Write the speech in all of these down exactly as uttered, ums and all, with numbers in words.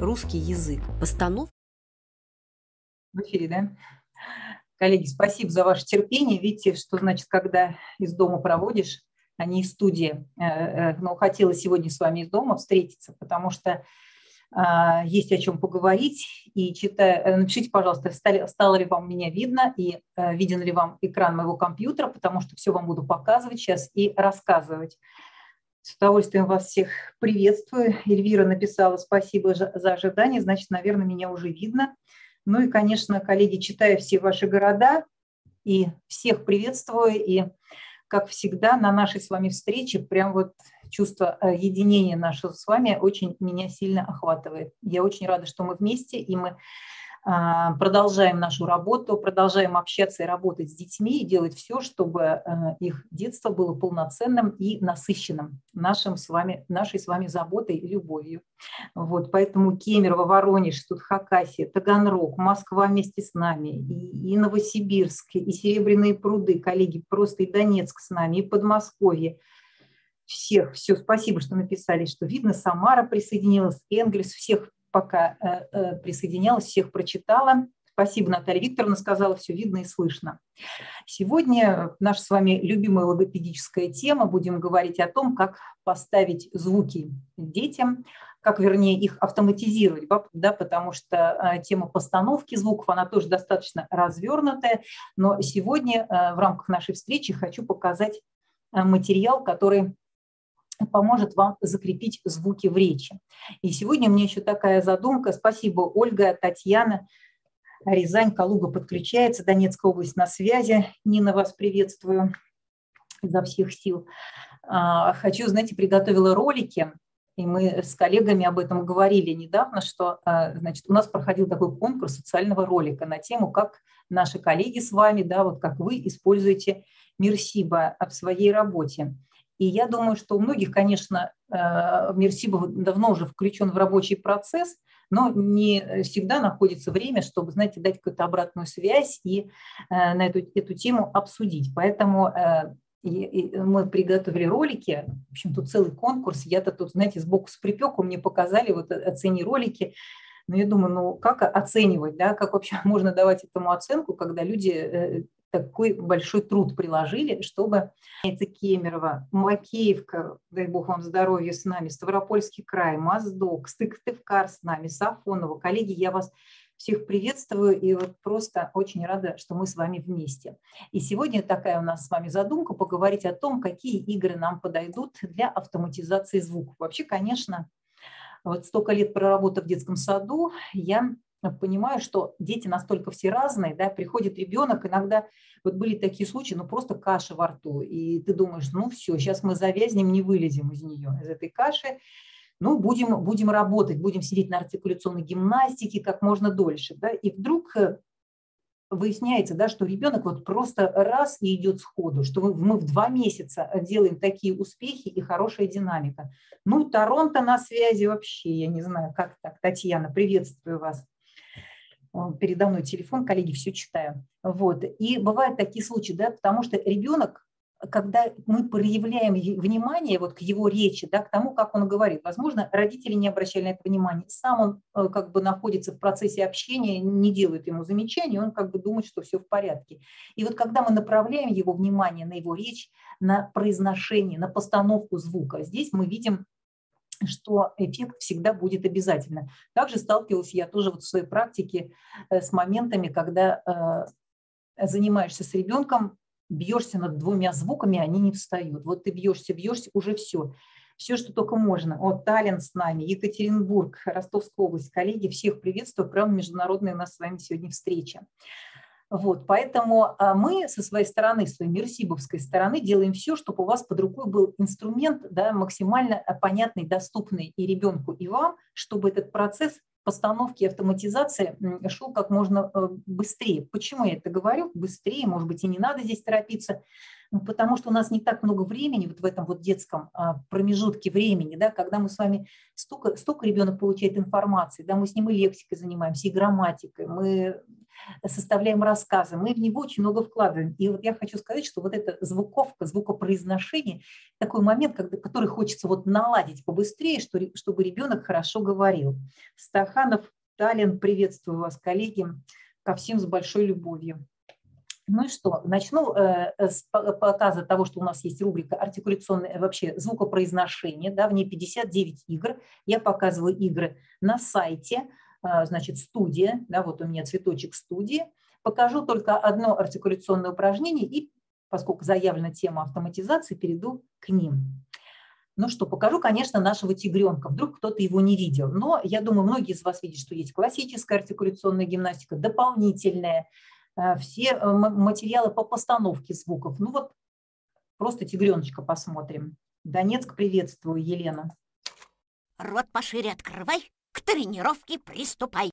русский язык. Постановка. В эфире, да? Коллеги, спасибо за ваше терпение. Видите, что значит, когда из дома проводишь, а не из студии. Но хотела сегодня с вами из дома встретиться, потому что есть о чем поговорить. И читая, напишите, пожалуйста, стало ли вам меня видно и виден ли вам экран моего компьютера, потому что все вам буду показывать сейчас и рассказывать. С удовольствием вас всех приветствую. Эльвира написала «Спасибо за ожидание», значит, наверное, меня уже видно. Ну и, конечно, коллеги, читаю все ваши города и всех приветствую. И, как всегда, на нашей с вами встрече прям вот чувство единения нашего с вами очень меня сильно охватывает. Я очень рада, что мы вместе, и мы продолжаем нашу работу, продолжаем общаться и работать с детьми, и делать все, чтобы их детство было полноценным и насыщенным нашим с вами, нашей с вами заботой и любовью. Вот, поэтому Кемерово, Воронеж, тут Хакасия, Таганрог, Москва вместе с нами, и, и Новосибирск, и Серебряные пруды, коллеги, просто и Донецк с нами, и Подмосковье. Всех, все, спасибо, что написали, что видно, Самара присоединилась, Энгельс, всех пока присоединялась, всех прочитала. Спасибо, Наталья Викторовна сказала, все видно и слышно. Сегодня наша с вами любимая логопедическая тема. Будем говорить о том, как поставить звуки детям, как, вернее, их автоматизировать, да, потому что тема постановки звуков, она тоже достаточно развернутая. Но сегодня в рамках нашей встречи хочу показать материал, который поможет вам закрепить звуки в речи. И сегодня у меня еще такая задумка. Спасибо, Ольга, Татьяна, Рязань, Калуга подключается, Донецкая область на связи. Нина, вас приветствую изо всех сил. Хочу, знаете, приготовила ролики, и мы с коллегами об этом говорили недавно, что, значит, у нас проходил такой конкурс социального ролика на тему, как наши коллеги с вами, да, вот как вы используете Мерсибо в своей работе. И я думаю, что у многих, конечно, Мерсибо давно уже включен в рабочий процесс, но не всегда находится время, чтобы, знаете, дать какую-то обратную связь и на эту, эту тему обсудить. Поэтому мы приготовили ролики, в общем, тут целый конкурс. Я-то тут, знаете, сбоку с припеку мне показали, вот оцени ролики. Но я думаю, ну как оценивать, да, как вообще можно давать этому оценку, когда люди такой большой труд приложили, чтобы... Это Кемерово, Макеевка, дай бог вам здоровья, с нами, Ставропольский край, Моздок, Сыктывкар с нами, Сафонова. Коллеги, я вас всех приветствую и вот просто очень рада, что мы с вами вместе. И сегодня такая у нас с вами задумка поговорить о том, какие игры нам подойдут для автоматизации звуков. Вообще, конечно, вот столько лет проработав в детском саду, я... понимаю, что дети настолько все разные, да, приходит ребенок, иногда вот были такие случаи, ну просто каша во рту, и ты думаешь, ну все, сейчас мы завязнем, не вылезем из нее, из этой каши, ну будем, будем работать, будем сидеть на артикуляционной гимнастике как можно дольше, да, и вдруг выясняется, да, что ребенок вот просто раз и идет сходу, что мы в два месяца делаем такие успехи и хорошая динамика. Ну, Торонто на связи вообще, я не знаю, как так, Татьяна, приветствую вас. Передо мной телефон, коллеги, все читаю. Вот. И бывают такие случаи, да, потому что ребенок, когда мы проявляем внимание вот к его речи, да, к тому, как он говорит, возможно, родители не обращали на это внимания, сам он как бы находится в процессе общения, не делает ему замечаний, он как бы думает, что все в порядке. И вот когда мы направляем его внимание на его речь, на произношение, на постановку звука, здесь мы видим, что эффект всегда будет обязательно. Также сталкивалась я тоже вот в своей практике с моментами, когда э, занимаешься с ребенком, бьешься над двумя звуками, они не встают. Вот ты бьешься, бьешься, уже все. Все, что только можно. Вот Таллин с нами, Екатеринбург, Ростовская область. Коллеги, всех приветствую. Прям международная у нас с вами сегодня встреча. Вот, поэтому мы со своей стороны, своей мерсибовской стороны делаем все, чтобы у вас под рукой был инструмент, да, максимально понятный, доступный и ребенку, и вам, чтобы этот процесс постановки и автоматизации шел как можно быстрее. Почему я это говорю? Быстрее, может быть, и не надо здесь торопиться, Ну, потому что у нас не так много времени вот в этом вот детском промежутке времени, да, когда мы с вами столько, столько ребенок получает информации, да, мы с ним и лексикой занимаемся, и грамматикой, мы составляем рассказы, мы в него очень много вкладываем. И вот я хочу сказать, что вот эта звуковка, звукопроизношение, такой момент, когда, который хочется вот наладить побыстрее, что, чтобы ребенок хорошо говорил. Стаханов, Талин, приветствую вас, коллеги, ко всем с большой любовью. Ну и что, начну э, с показа того, что у нас есть рубрика «Артикуляционное вообще звукопроизношение», да, в ней пятьдесят девять игр. Я показываю игры на сайте, э, значит, студия, да, вот у меня цветочек студии. Покажу только одно артикуляционное упражнение и, поскольку заявлена тема автоматизации, перейду к ним. Ну что, покажу, конечно, нашего тигренка. Вдруг кто-то его не видел. Но я думаю, многие из вас видят, что есть классическая артикуляционная гимнастика, дополнительная. Все материалы по постановке звуков. Ну вот просто тигреночка посмотрим. Донецк, приветствую, Елена. Рот пошире открывай, к тренировке приступай.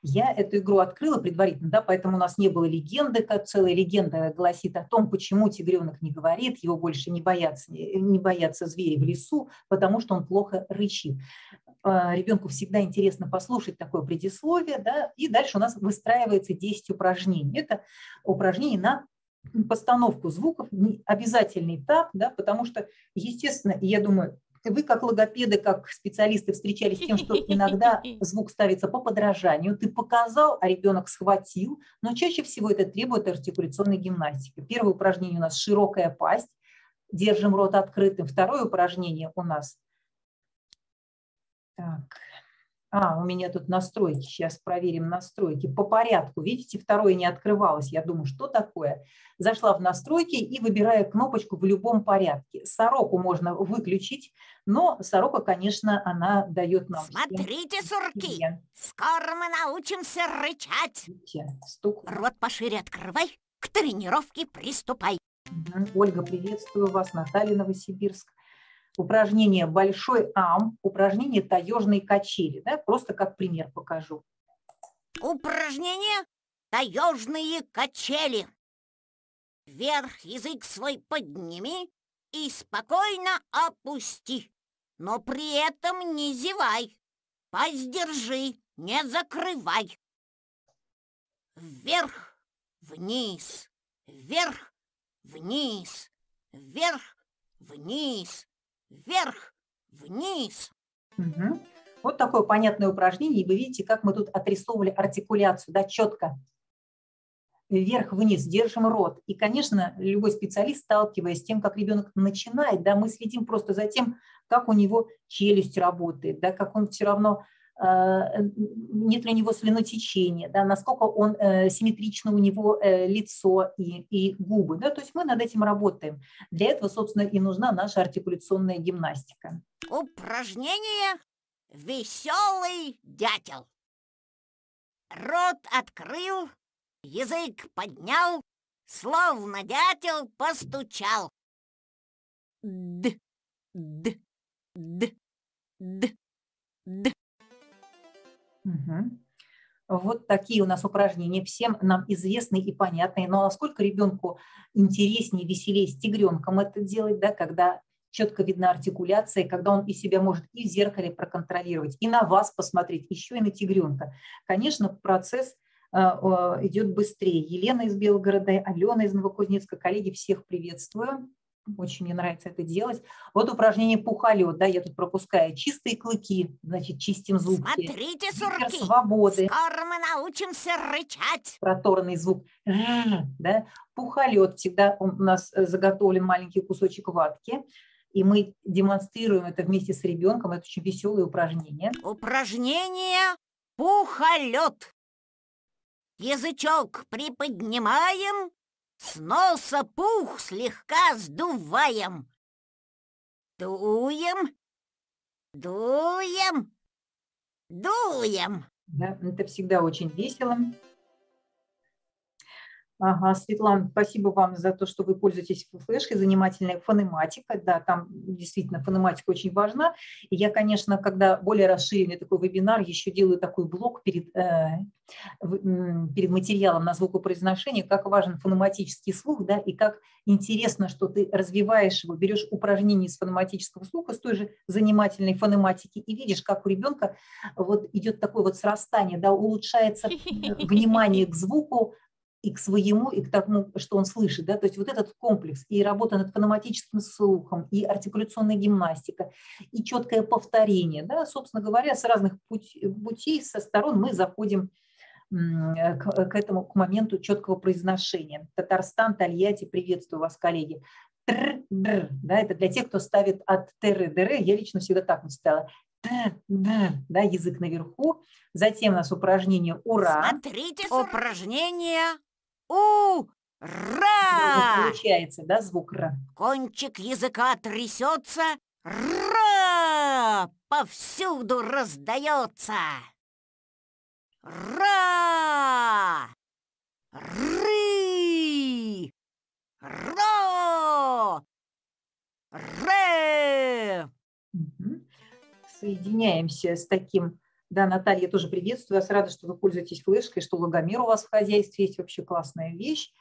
Я эту игру открыла предварительно, да, поэтому у нас не было легенды, как целая легенда гласит о том, почему тигренок не говорит, его больше не боятся, не боятся звери в лесу, потому что он плохо рычит. Ребенку всегда интересно послушать такое предисловие, да, и дальше у нас выстраивается десять упражнений. Это упражнения на постановку звуков, обязательный этап, да, потому что, естественно, я думаю, вы как логопеды, как специалисты встречались с тем, что иногда звук ставится по подражанию. Ты показал, а ребенок схватил, но чаще всего это требует артикуляционной гимнастики. Первое упражнение у нас широкая пасть, держим рот открытым. Второе упражнение у нас... Так. А, у меня тут настройки, сейчас проверим настройки. По порядку, видите, второе не открывалось, я думаю, что такое? Зашла в настройки и выбираю кнопочку в любом порядке. Сороку можно выключить, но сорока, конечно, она дает нам... Смотрите, сурки, скоро мы научимся рычать. Рот пошире открывай, к тренировке приступай. Ольга, приветствую вас, Наталья, Новосибирск. Упражнение «Большой ам», упражнение «Таежные качели». Да? Просто как пример покажу. Упражнение «Таежные качели». Вверх язык свой подними и спокойно опусти, но при этом не зевай, подержи, не закрывай. Вверх, вниз, вверх, вниз, вверх, вниз. Вверх, вниз. Угу. Вот такое понятное упражнение. И вы видите, как мы тут отрисовывали артикуляцию, да, четко. Вверх-вниз, держим рот. И, конечно, любой специалист, сталкиваясь с тем, как ребенок начинает, да, мы следим просто за тем, как у него челюсть работает, да, как он все равно, э, нет ли у него слюнотечения, да, насколько он, э, симметрично у него э, лицо и, и губы. Да, то есть мы над этим работаем. Для этого, собственно, и нужна наша артикуляционная гимнастика. Упражнение «Веселый дятел». Рот открыл, язык поднял, словно дятел постучал. Д, д, д, д, д. Угу. Вот такие у нас упражнения, всем нам известные и понятные. Но насколько ребенку интереснее, веселее с тигренком это делать, да, когда четко видна артикуляция, когда он и себя может и в зеркале проконтролировать, и на вас посмотреть, еще и на тигренка. Конечно, процесс э, идет быстрее. Елена из Белгорода, Алена из Новокузнецка, коллеги, всех приветствую. Очень мне нравится это делать. Вот упражнение «Пухолет», да, я тут пропускаю. Чистые клыки, значит, чистим зубки. Смотрите, сурки, свободы. Скоро мы научимся рычать. Проторный звук. Да. Пухолет, всегда у нас заготовлен маленький кусочек ватки. И мы демонстрируем это вместе с ребенком. Это очень веселое упражнение. Упражнение «Пухолет». Язычок приподнимаем. С носа пух слегка сдуваем. Дуем, дуем, дуем. Да, это всегда очень весело. Ага, Светлана, спасибо вам за то, что вы пользуетесь флешкой, занимательная фонематика, да, там действительно фонематика очень важна. И я, конечно, когда более расширенный такой вебинар, еще делаю такой блок перед, э, перед материалом на звукопроизношение, как важен фонематический слух, да, и как интересно, что ты развиваешь его, берешь упражнения из фонематического слуха, с той же занимательной фонематики, и видишь, как у ребенка вот идет такое вот срастание, да, улучшается внимание к звуку, и к своему, и к тому, что он слышит. Да? То есть вот этот комплекс, и работа над фонематическим слухом, и артикуляционная гимнастика, и четкое повторение. Да? Собственно говоря, с разных путь, путей, со сторон мы заходим к, к этому, к моменту четкого произношения. Татарстан, Тольятти, приветствую вас, коллеги. Тр-др, да? Это для тех, кто ставит от тр-др, я лично всегда так вот ставила. Да, язык наверху. Затем у нас упражнение «Ура». Смотрите, упражнение «Ура». Вот получается, да, звук «Ра». Кончик языка трясется. «Ра» повсюду раздается. «Ра». «Ры». «Ро». «Ре». Соединяемся с таким, да, Наталья, я тоже приветствую, я рада, что вы пользуетесь флешкой, что логомер у вас в хозяйстве есть, вообще классная вещь.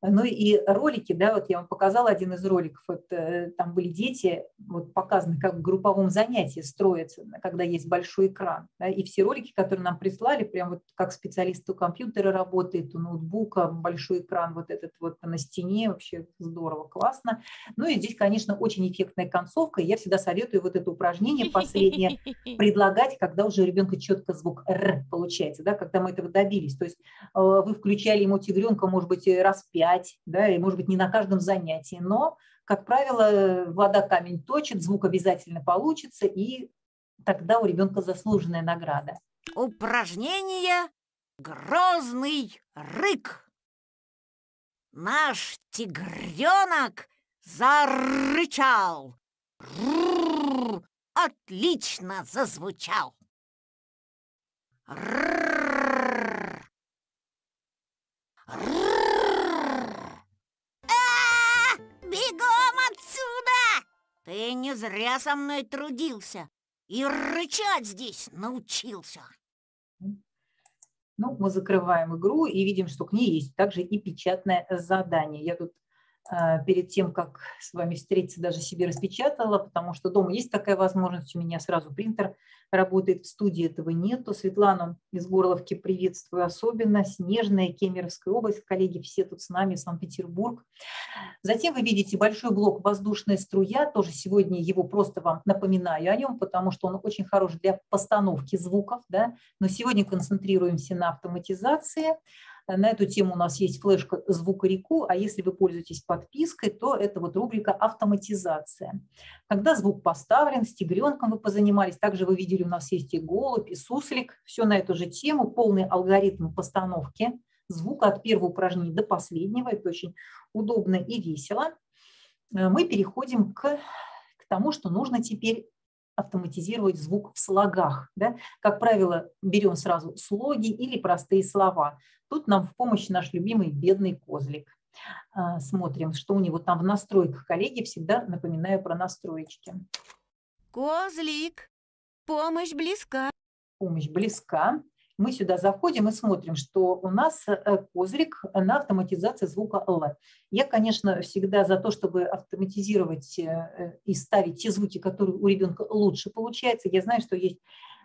Ну и ролики, да, вот я вам показала один из роликов, вот, там были дети, вот показаны, как в групповом занятии строится, когда есть большой экран, да, и все ролики, которые нам прислали, прям вот как специалист у компьютера работает, у ноутбука, большой экран вот этот вот на стене, вообще здорово, классно. Ну и здесь, конечно, очень эффектная концовка, я всегда советую вот это упражнение последнее предлагать, когда уже у ребенка четко звук «р» получается, да, когда мы этого добились, то есть вы включали ему тигренка, может быть, раз пять, да, и, может быть, не на каждом занятии, но, как правило, вода камень точит, звук обязательно получится, и тогда у ребенка заслуженная награда. Упражнение «Грозный рык». Наш тигренок зарычал. Р-р-р, отлично зазвучал. Р-р-р. Р-р-р. Бегом отсюда! Ты не зря со мной трудился и рычать здесь научился. Ну, мы закрываем игру и видим, что к ней есть также и печатное задание. Я тут э, перед тем, как с вами встретиться, даже себе распечатала, потому что дома есть такая возможность. У меня сразу принтер работает, в студии этого нету. Светлану из Горловки приветствую особенно. Снежная, Кемеровская область. Коллеги все тут с нами, Санкт-Петербург. Затем вы видите большой блок «Воздушная струя». Тоже сегодня его просто вам напоминаю о нем, потому что он очень хорош для постановки звуков. Да? Но сегодня концентрируемся на автоматизации. На эту тему у нас есть флешка «Звукорику», а если вы пользуетесь подпиской, то это вот рубрика «Автоматизация». Когда звук поставлен, с тигренком вы позанимались, также вы видели, у нас есть и голубь, и суслик, все на эту же тему, полный алгоритм постановки звука от первого упражнения до последнего, это очень удобно и весело. Мы переходим к, к тому, что нужно теперь автоматизировать звук в слогах. Да? Как правило, берем сразу слоги или простые слова. Тут нам в помощь наш любимый бедный козлик. Смотрим, что у него там в настройках. Коллеги, всегда напоминаю про настроечки. Козлик, помощь близка. Помощь близка. Мы сюда заходим и смотрим, что у нас козлик на автоматизации звука «л». Я, конечно, всегда за то, чтобы автоматизировать и ставить те звуки, которые у ребенка лучше получаются. Я знаю, что есть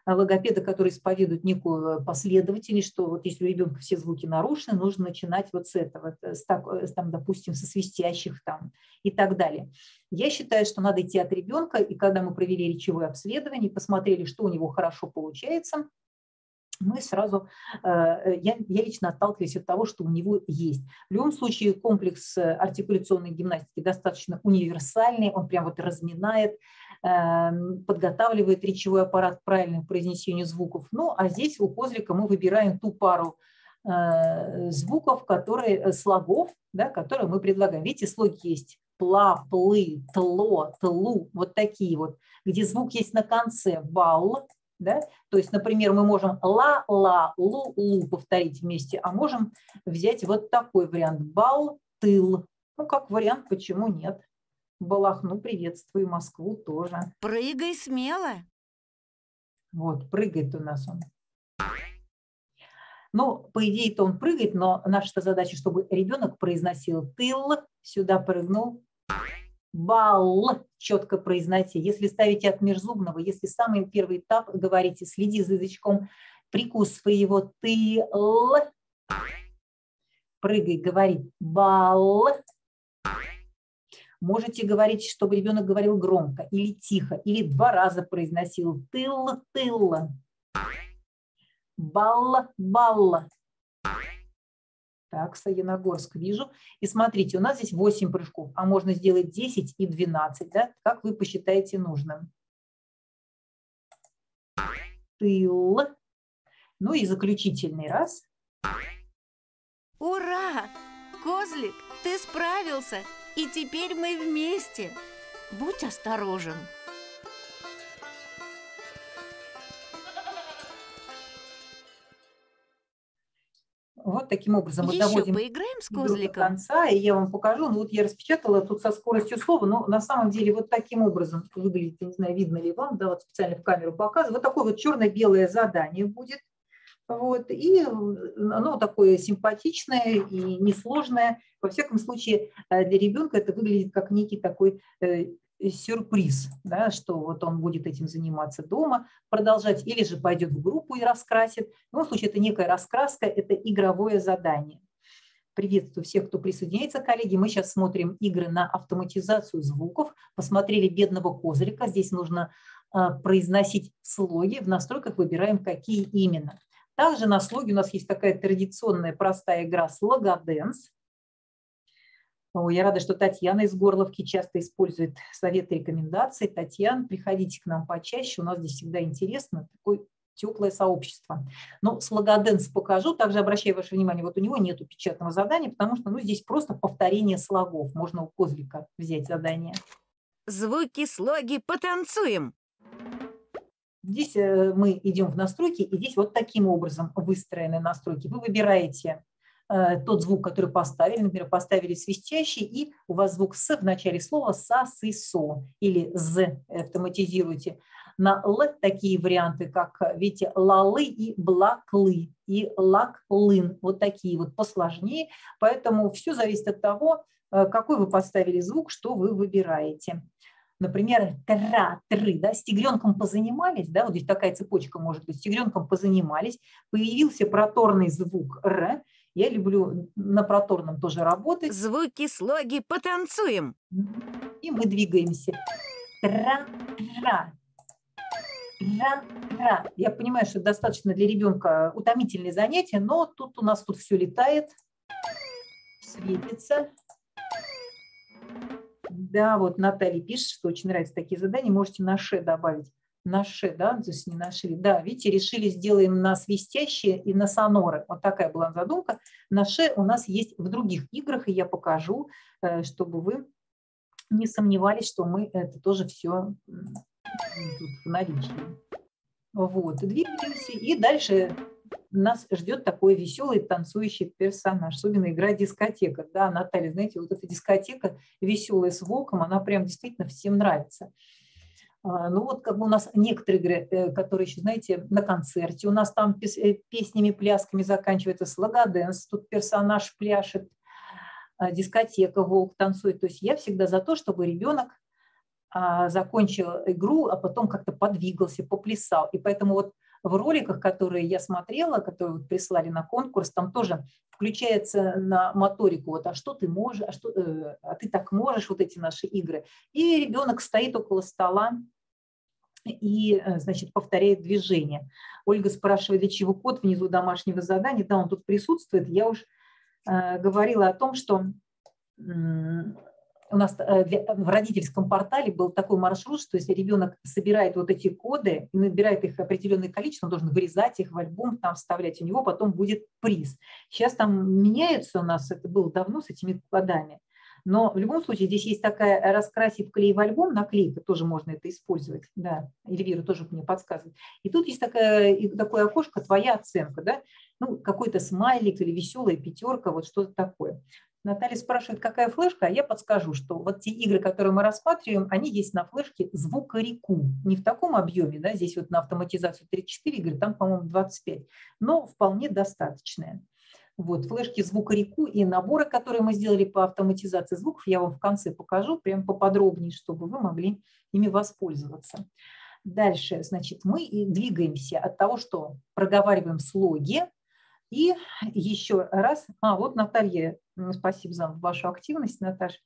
логопеды, которые исповедуют некую последовательность, что вот если у ребенка все звуки нарушены, нужно начинать вот с этого, с так, там, допустим, со свистящих там, и так далее. Я считаю, что надо идти от ребенка, и когда мы провели речевое обследование, посмотрели, что у него хорошо получается, мы сразу, я, я лично отталкиваюсь от того, что у него есть. В любом случае комплекс артикуляционной гимнастики достаточно универсальный, он прям вот разминает, подготавливает речевой аппарат к правильному произнесению звуков. Ну, а здесь у козлика мы выбираем ту пару звуков, которые, слогов, да, которые мы предлагаем. Видите, слоги есть. Пла, плы, тло, тлу, вот такие вот, где звук есть на конце, бал, Да? То есть, например, мы можем ла-ла-лу-лу повторить вместе, а можем взять вот такой вариант. Бал-тыл. Ну, как вариант, почему нет? Балахну, приветствую, Москву тоже. Прыгай смело. Вот, прыгает у нас он. Ну, по идее-то он прыгает, но наша задача, чтобы ребенок произносил тыл, сюда прыгнул. Бал, четко произносите. Если ставите от межзубного, если самый первый этап, говорите, следи за язычком, прикус своего тыл. Прыгай, говори бал. Можете говорить, чтобы ребенок говорил громко или тихо, или два раза произносил тыл, тыл. Балла, балла. Так, Саяногорск вижу. И смотрите, у нас здесь восемь прыжков, а можно сделать десять и двенадцать, да? Как вы посчитаете нужным. Тыл. Ну и заключительный раз. Ура! Козлик, ты справился, и теперь мы вместе. Будь осторожен. Вот таким образом мы доводим с до конца, и я вам покажу. Ну, вот я распечатала тут со скоростью слова, но на самом деле вот таким образом выглядит, не знаю, видно ли вам, да, вот специально в камеру показываю. Вот такое вот черно-белое задание будет, вот, и оно такое симпатичное и несложное. Во всяком случае, для ребенка это выглядит как некий такой сюрприз, да, что вот он будет этим заниматься дома, продолжать, или же пойдет в группу и раскрасит. В любом случае, это некая раскраска, это игровое задание. Приветствую всех, кто присоединяется, коллеги. Мы сейчас смотрим игры на автоматизацию звуков. Посмотрели бедного козырька. Здесь нужно а, произносить слоги. В настройках выбираем, какие именно. Также на слоги у нас есть такая традиционная простая игра «Слогоденс». Ой, я рада, что Татьяна из Горловки часто использует советы и рекомендации. Татьяна, приходите к нам почаще, у нас здесь всегда интересно, такое теплое сообщество. Но слогоденс покажу, также обращаю ваше внимание, вот у него нет печатного задания, потому что ну, здесь просто повторение слогов, можно у козлика взять задание. Звуки, слоги, потанцуем! Здесь мы идем в настройки, и здесь вот таким образом выстроены настройки. Вы выбираете тот звук, который поставили, например, поставили свистящий, и у вас звук «с» в начале слова «са», «сы», «со» или «з» автоматизируйте. На «л» такие варианты, как, видите, «лалы» и «блаклы», и «лаклын». Вот такие вот посложнее, поэтому все зависит от того, какой вы поставили звук, что вы выбираете. Например, тра, тры, да, с тигренком позанимались, да, вот здесь такая цепочка может быть, с тигренком позанимались, появился проторный звук «р», я люблю на проторном тоже работать. Звуки, слоги, потанцуем. И мы двигаемся. Тра-ра. Тра-ра. Я понимаю, что достаточно для ребенка утомительные занятия, но тут у нас тут все летает, светится. Да, вот Наталья пишет, что очень нравятся такие задания. Можете на «ше» добавить. Наши, да, то есть не нашли. Да, видите, решили сделаем на свистящие и на соноры. Вот такая была задумка. Наши у нас есть в других играх, и я покажу, чтобы вы не сомневались, что мы это тоже все тут в наличии. Вот, двигаемся, и дальше нас ждет такой веселый танцующий персонаж, особенно игра дискотека. Да, Наталья, знаете, вот эта дискотека веселая с волком, она прям действительно всем нравится. Ну вот как бы у нас некоторые игры, которые еще, знаете, на концерте, у нас там песнями, плясками заканчивается слогоденс, тут персонаж пляшет, дискотека, волк танцует. То есть я всегда за то, чтобы ребенок закончил игру, а потом как-то подвигался, поплясал. И поэтому вот в роликах, которые я смотрела, которые прислали на конкурс, там тоже включается на моторику, вот, а что ты можешь, а, что, э, а ты так можешь, вот эти наши игры. И ребенок стоит около стола и, значит, повторяет движение. Ольга спрашивает, для чего кот внизу домашнего задания? Да, он тут присутствует. Я уж э, говорила о том, что э, у нас э, для, в родительском портале был такой маршрут, что если ребенок собирает вот эти коды и набирает их определенное количество, он должен вырезать их в альбом, там вставлять, у него потом будет приз. Сейчас там меняется у нас, это было давно с этими кодами. Но в любом случае здесь есть такая раскрасив клей в альбом, наклейка, тоже можно это использовать. Да, Эльвира тоже мне подсказывает. И тут есть такая, такое окошко «Твоя оценка», да? Ну, какой-то смайлик или веселая пятерка, вот что-то такое. Наталья спрашивает, какая флешка, а я подскажу, что вот те игры, которые мы рассматриваем, они есть на флешке «Звукорику». Не в таком объеме, да, здесь вот на автоматизацию тридцать четыре игры, там, по-моему, двадцать пять, но вполне достаточная. Вот, флешки «Звукорику» и наборы, которые мы сделали по автоматизации звуков, я вам в конце покажу, прям поподробнее, чтобы вы могли ими воспользоваться. Дальше, значит, мы и двигаемся от того, что проговариваем слоги. И еще раз, а вот Наталья, спасибо за вашу активность, Наташа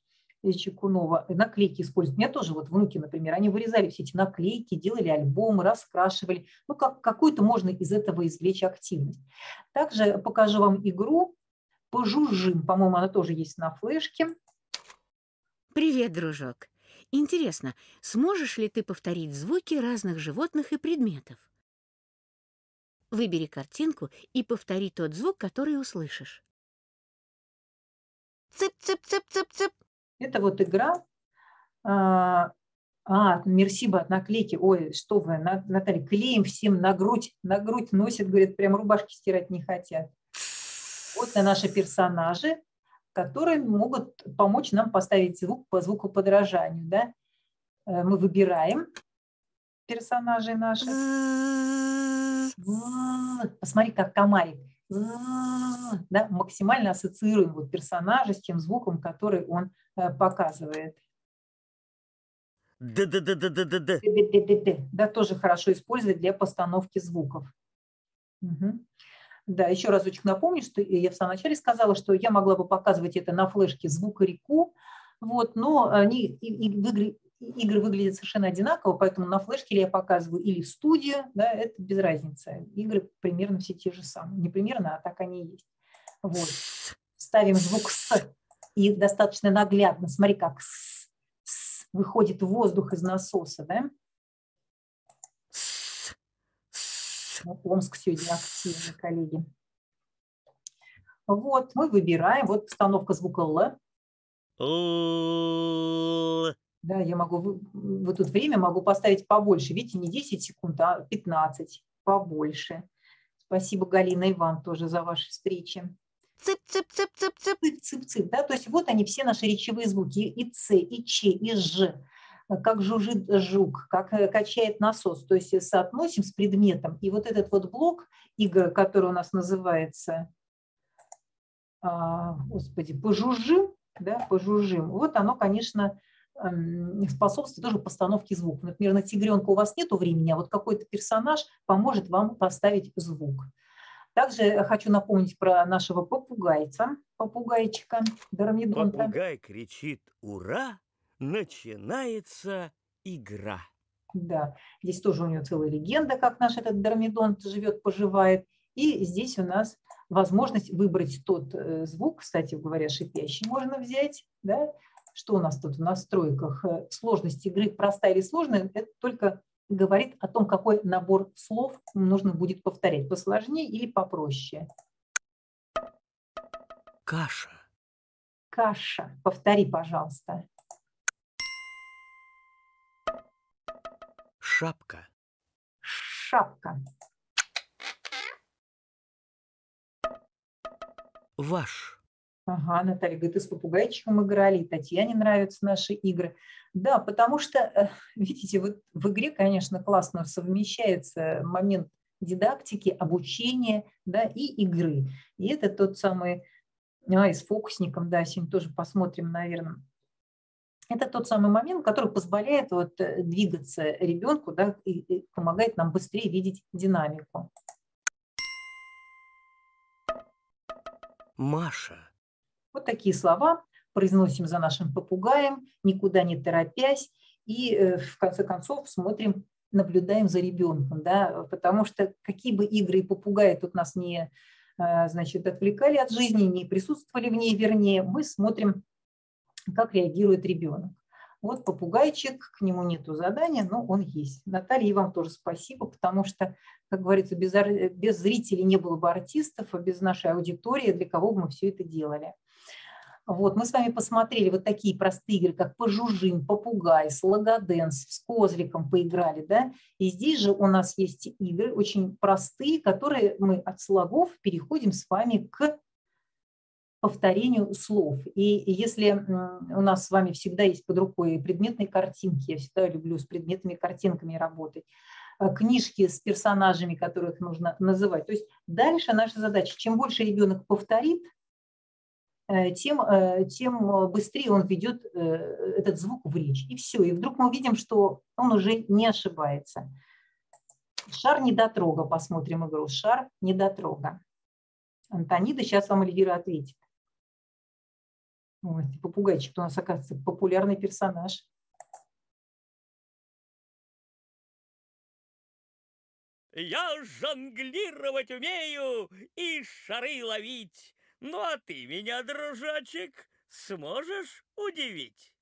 Чекунова, наклейки используют. У меня тоже вот внуки, например, они вырезали все эти наклейки, делали альбомы, раскрашивали. Ну, как, какую-то можно из этого извлечь активность. Также покажу вам игру «Пожужжим». По-моему, она тоже есть на флешке. Привет, дружок. Интересно, сможешь ли ты повторить звуки разных животных и предметов? Выбери картинку и повтори тот звук, который услышишь. Цып-цып-цып-цып-цып. Это вот игра. А, а, мерсибо от наклейки. Ой, что вы, Наталья, клеим всем на грудь. На грудь носят, говорят, прям рубашки стирать не хотят. Вот и наши персонажи, которые могут помочь нам поставить звук по звукоподражанию. Да? Мы выбираем персонажей наших. Посмотри, как комарик. Да, максимально ассоциируем вот персонажа с тем звуком, который он показывает. Д-д-д-д-д-д-д. Да, тоже хорошо использовать для постановки звуков. Угу. Да, еще разочек напомню, что я в самом начале сказала, что я могла бы показывать это на флешке «Звукорику», вот, но они и, и в игре... Игры выглядят совершенно одинаково, поэтому на флешке ли я показываю или в студии, да, это без разницы. Игры примерно все те же самые. Не примерно, а так они и есть. Вот. Ставим звук «с» и достаточно наглядно. Смотри, как «с», «с» выходит воздух из насоса. Да? Вот Омск сегодня активный, коллеги. Вот, мы выбираем. Вот постановка звука «л». Да, я могу, в это время могу поставить побольше. Видите, не десять секунд, а пятнадцать, побольше. Спасибо, Галина, и вам тоже за ваши встречи. Цып-цып-цып-цып-цып, цып-цып. Да, то есть вот они все наши речевые звуки. И «ц», и «ч», и «ж». Как жужжит жук, как качает насос. То есть соотносим с предметом. И вот этот вот блок игр, который у нас называется, господи, «Пожужжим», да, «Пожужжим». Вот оно, конечно... способствует тоже постановке звука. Например, на тигренка у вас нет времени, а вот какой-то персонаж поможет вам поставить звук. Также хочу напомнить про нашего попугайца, попугайчика. Дормидонта. Попугай кричит «Ура!», начинается игра. Да, здесь тоже у него целая легенда, как наш этот дормидонт живет, поживает. И здесь у нас возможность выбрать тот звук, кстати говоря, шипящий можно взять, да. Что у нас тут в настройках? Сложность игры, простая или сложная, это только говорит о том, какой набор слов нужно будет повторять. Посложнее или попроще? Каша. Каша. Повтори, пожалуйста. Шапка. Шапка. Ваш. Ага, Наталья говорит, и с попугайчиком играли, и Татьяне нравятся наши игры. Да, потому что, видите, вот в игре, конечно, классно совмещается момент дидактики, обучения, да, и игры. И это тот самый, а, и с фокусником, да, сегодня тоже посмотрим, наверное. Это тот самый момент, который позволяет вот двигаться ребенку, да, и, и помогает нам быстрее видеть динамику. Маша. Вот такие слова произносим за нашим попугаем, никуда не торопясь, и в конце концов смотрим, наблюдаем за ребенком, да, потому что какие бы игры и попугаи тут нас не, значит, отвлекали от жизни, не присутствовали в ней, вернее, мы смотрим, как реагирует ребенок. Вот попугайчик, к нему нету задания, но он есть. Наталья, и вам тоже спасибо, потому что, как говорится, без, без зрителей не было бы артистов, а без нашей аудитории, для кого бы мы все это делали. Вот, мы с вами посмотрели вот такие простые игры, как пожужжим, попугай, слогоденс, с козликом поиграли, да, и здесь же у нас есть игры очень простые, которые мы от слогов переходим с вами к повторению слов. И если у нас с вами всегда есть под рукой предметные картинки, я всегда люблю с предметными картинками работать, книжки с персонажами, которых нужно называть. То есть дальше наша задача, чем больше ребенок повторит, Тем, тем быстрее он ведет этот звук в речь. И все. И вдруг мы увидим, что он уже не ошибается. Шар недотрога. Посмотрим игру. Шар недотрога. Антонида, сейчас вам Эльвира ответит. Вот, попугайчик у нас, оказывается, популярный персонаж. Я жонглировать умею и шары ловить. Ну, а ты меня, дружочек, сможешь удивить?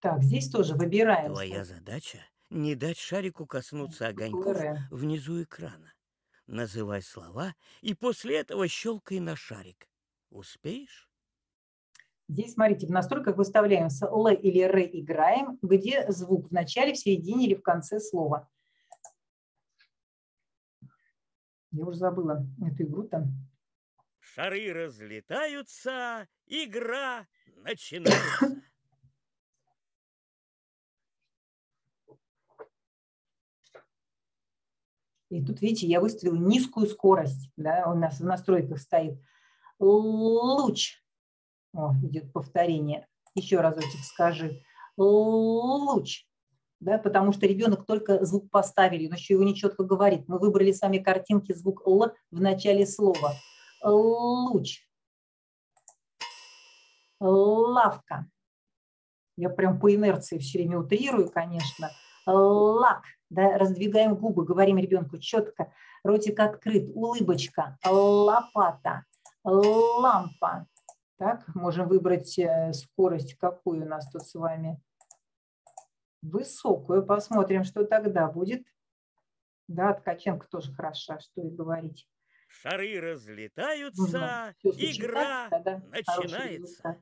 Так, здесь тоже выбираем. Твоя задача – не дать шарику коснуться огоньков внизу экрана. Называй слова и после этого щелкай на шарик. Успеешь? Здесь, смотрите, в настройках выставляем с «л» или «р» играем, где звук в начале, в середине или в конце слова. Я уже забыла эту игру-то. Шары разлетаются, игра начинается. И тут, видите, я выставила низкую скорость. Да, у нас в настройках стоит луч. О, идет повторение. Еще разочек скажи. Луч. Да, потому что ребенок только звук поставили, но еще его нечетко говорит. Мы выбрали сами картинки звук «л» в начале слова. Луч, лавка. Я прям по инерции все время утрирую, конечно. Лак, да, раздвигаем губы, говорим ребенку четко, ротик открыт, улыбочка, лопата, лампа. Так, можем выбрать скорость, какую у нас тут с вами. Высокую, посмотрим, что тогда будет. Да, Ткаченко тоже хороша, что и говорить. Шары разлетаются, ну, игра да, начинается.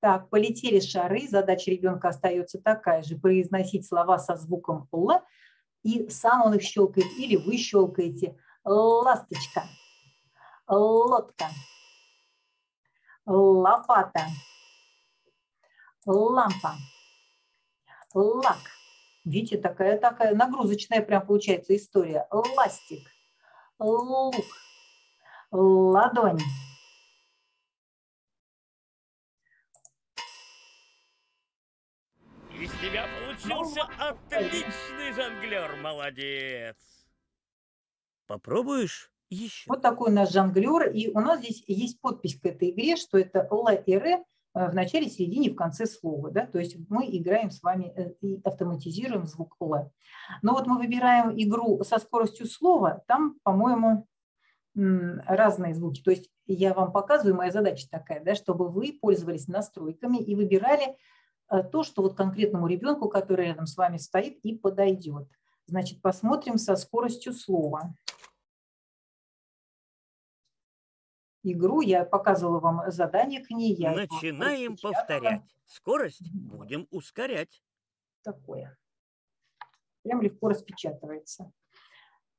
Так, полетели шары. Задача ребенка остается такая же. Произносить слова со звуком «л», и сам он их щелкает, или вы щелкаете. Ласточка, лодка, лопата, лампа, лак. Видите, такая, такая нагрузочная прям получается история. Ластик. Лук, ладонь, из тебя получился отличный жонглер, молодец. Попробуешь еще? Вот такой у нас жонглер, и у нас здесь есть подпись к этой игре, что это «л» и «р» в начале, середине, в конце слова, да, то есть мы играем с вами и автоматизируем звук «л». Но вот мы выбираем игру со скоростью слова, там, по-моему, разные звуки, то есть я вам показываю, моя задача такая, да, чтобы вы пользовались настройками и выбирали то, что вот конкретному ребенку, который рядом с вами стоит, и подойдет. Значит, посмотрим со скоростью слова. Игру, я показывала вам задание к ней. Я Начинаем повторять. Скорость будем ускорять. Такое. Прям легко распечатывается.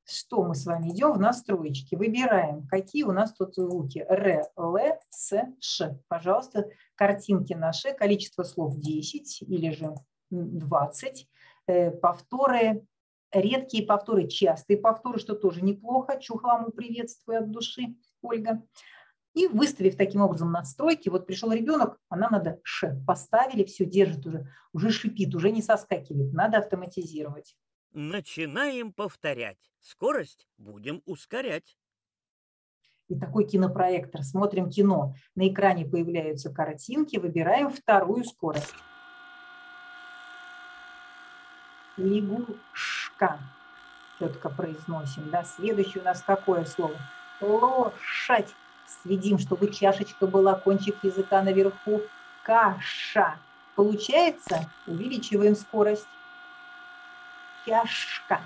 Что мы с вами идем в настроечки? Выбираем, какие у нас тут звуки. Р, Л, С, Ш. Пожалуйста, картинки наши. Количество слов десять или же двадцать. Повторы. Редкие повторы, частые повторы, что тоже неплохо. Чухламу приветствую от души, Ольга. И выставив таким образом настройки, вот пришел ребенок, а нам надо «ш». Поставили, все, держит уже, уже шипит, уже не соскакивает. Надо автоматизировать. Начинаем повторять. Скорость будем ускорять. И такой кинопроектор. Смотрим кино. На экране появляются картинки. Выбираем вторую скорость. Лягушка. Четко произносим. Да? Следующее у нас какое слово? Лошадь. Следим, чтобы чашечка была, кончик языка наверху. Каша. Получается? Увеличиваем скорость. Чашка.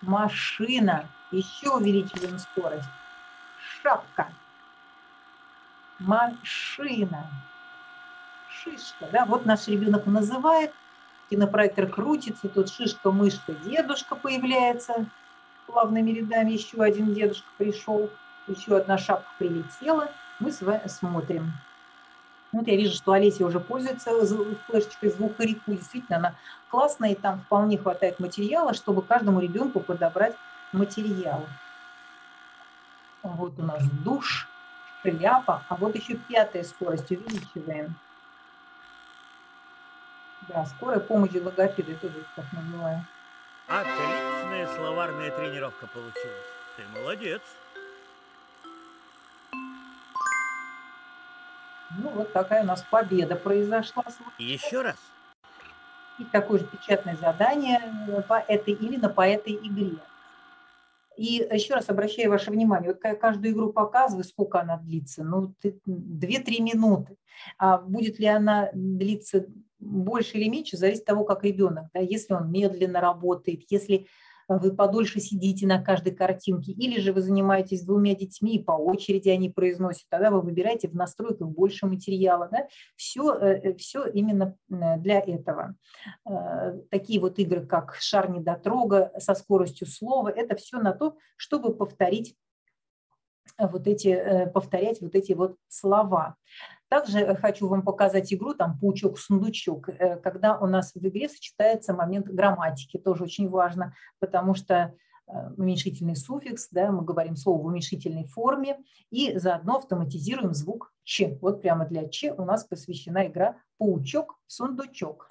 Машина. Еще увеличиваем скорость. Шапка. машина. Шишка, да, вот наш ребенок называет, кинопроектор крутится, тут шишка, мышка, дедушка появляется плавными рядами, еще один дедушка пришел, еще одна шапка прилетела, мы с вами смотрим. Вот я вижу, что Олеся уже пользуется флешечкой Звукорику, действительно она классная, и там вполне хватает материала, чтобы каждому ребенку подобрать материал. Вот у нас душ, шляпа, а вот еще пятая скорость, увеличиваем. Да, скорая помощь логопеда тоже так называю. Отличная словарная тренировка получилась. Ты молодец. Ну, вот такая у нас победа произошла. Еще раз. И такое же печатное задание по этой именно по этой игре. И еще раз обращаю ваше внимание, вот я каждую игру показываю, сколько она длится, ну, две-три минуты. А будет ли она длиться больше или меньше, зависит от того, как ребенок, да, если он медленно работает, если вы подольше сидите на каждой картинке, или же вы занимаетесь двумя детьми, и по очереди они произносят, тогда вы выбираете в настройках больше материала. Да? Все, все именно для этого. Такие вот игры, как «Шар недотрога», «Со скоростью слова», это все на то, чтобы повторить вот эти, повторять вот эти вот слова. Также хочу вам показать игру там «Паучок-сундучок», когда у нас в игре сочетается момент грамматики, тоже очень важно, потому что уменьшительный суффикс, да, мы говорим слово в уменьшительной форме и заодно автоматизируем звук «ч». Вот прямо для «ч» у нас посвящена игра «Паучок-сундучок».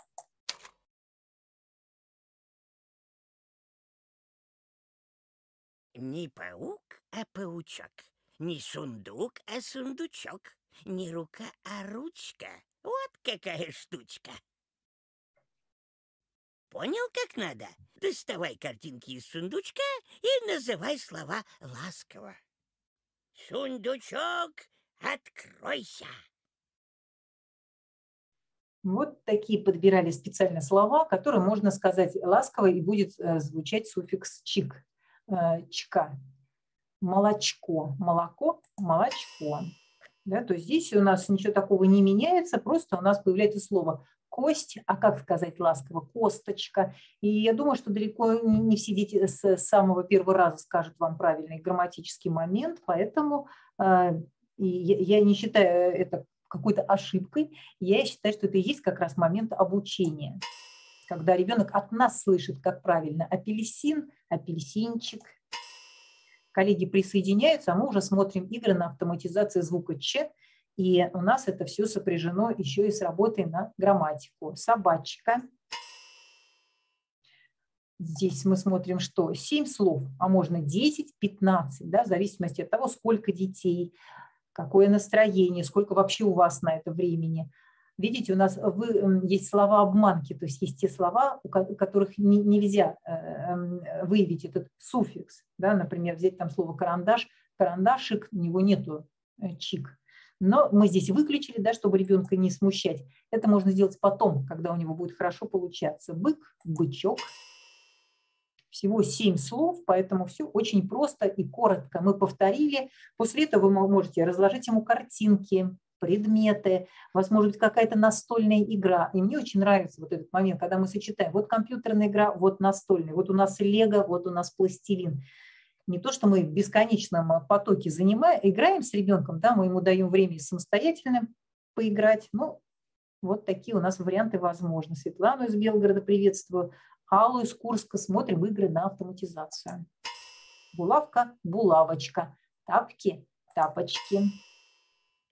Не паук, а паучок, не сундук, а сундучок. Не рука, а ручка. Вот какая штучка. Понял, как надо? Доставай картинки из сундучка и называй слова ласково. Сундучок, откройся. Вот такие подбирали специально слова, которые можно сказать ласково, и будет звучать суффикс чик, чка. Молочко, молоко, молочко. Да, то есть здесь у нас ничего такого не меняется, просто у нас появляется слово «кость», а как сказать ласково «косточка». И я думаю, что далеко не все дети с самого первого раза скажут вам правильный грамматический момент, поэтому э, я, я не считаю это какой-то ошибкой, я считаю, что это и есть как раз момент обучения, когда ребенок от нас слышит, как правильно, апельсин, апельсинчик. Коллеги присоединяются, а мы уже смотрим игры на автоматизации звука «ч», и у нас это все сопряжено еще и с работой на грамматику. Собачка. Здесь мы смотрим, что семь слов, а можно десять, пятнадцать, да, в зависимости от того, сколько детей, какое настроение, сколько вообще у вас на это времени. Видите, у нас вы, есть слова-обманки, то есть есть те слова, у которых не, нельзя выявить этот суффикс. Да? Например, взять там слово «карандаш», «карандашик», у него нету «чик». Но мы здесь выключили, да, чтобы ребенка не смущать. Это можно сделать потом, когда у него будет хорошо получаться. Бык, бычок. Всего семь слов, поэтому все очень просто и коротко. Мы повторили. После этого вы можете разложить ему картинки, предметы, у вас может быть какая-то настольная игра. И мне очень нравится вот этот момент, когда мы сочетаем вот компьютерная игра, вот настольная, вот у нас лего, вот у нас пластилин. Не то, что мы в бесконечном потоке занимаем, играем с ребенком, да, мы ему даем время самостоятельно поиграть. Ну, вот такие у нас варианты возможны. Светлану из Белгорода приветствую, Аллу из Курска, смотрим игры на автоматизацию. Булавка, булавочка, тапки, тапочки.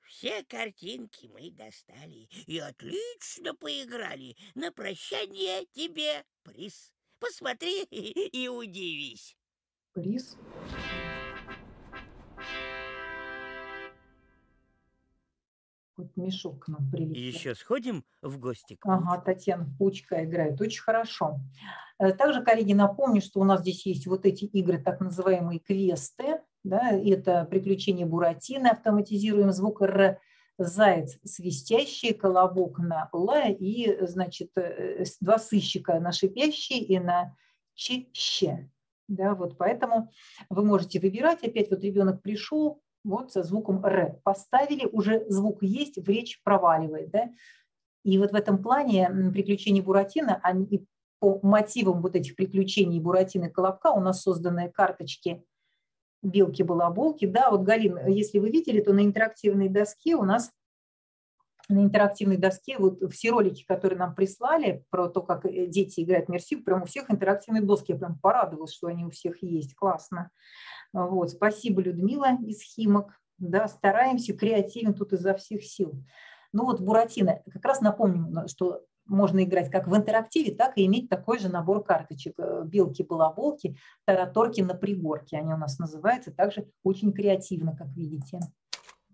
Все картинки мы достали и отлично поиграли. На прощание тебе приз. Посмотри и удивись. Приз? Вот мешок к нам прилетел. Еще сходим в гости к нам. Ага, Татьяна Пучка играет. Очень хорошо. Также, коллеги, напомню, что у нас здесь есть вот эти игры, так называемые квесты. Да, это «Приключения Буратино», автоматизируем звук «р», «Заяц свистящий», «Колобок» на «л» и, значит, два сыщика на «шипящий» и на «чище». Да, вот поэтому вы можете выбирать. Опять вот ребенок пришел, вот со звуком «р». Поставили, уже звук есть, в речь проваливает. Да? И вот в этом плане приключения Буратино, они по мотивам вот этих приключений Буратино и Колобка у нас созданы карточки «Белки-балаболки». Да, вот, Галина, если вы видели, то на интерактивной доске у нас, на интерактивной доске вот все ролики, которые нам прислали про то, как дети играют в Мерсибо, прям у всех интерактивные доски. Я прям порадовалась, что они у всех есть. Классно. Вот. Спасибо, Людмила из Химок. Да, стараемся, креативен тут изо всех сил. Ну вот Буратино. Как раз напомним, что можно играть как в интерактиве, так и иметь такой же набор карточек. Белки-балаболки, тараторки на пригорке. Они у нас называются также очень креативно, как видите.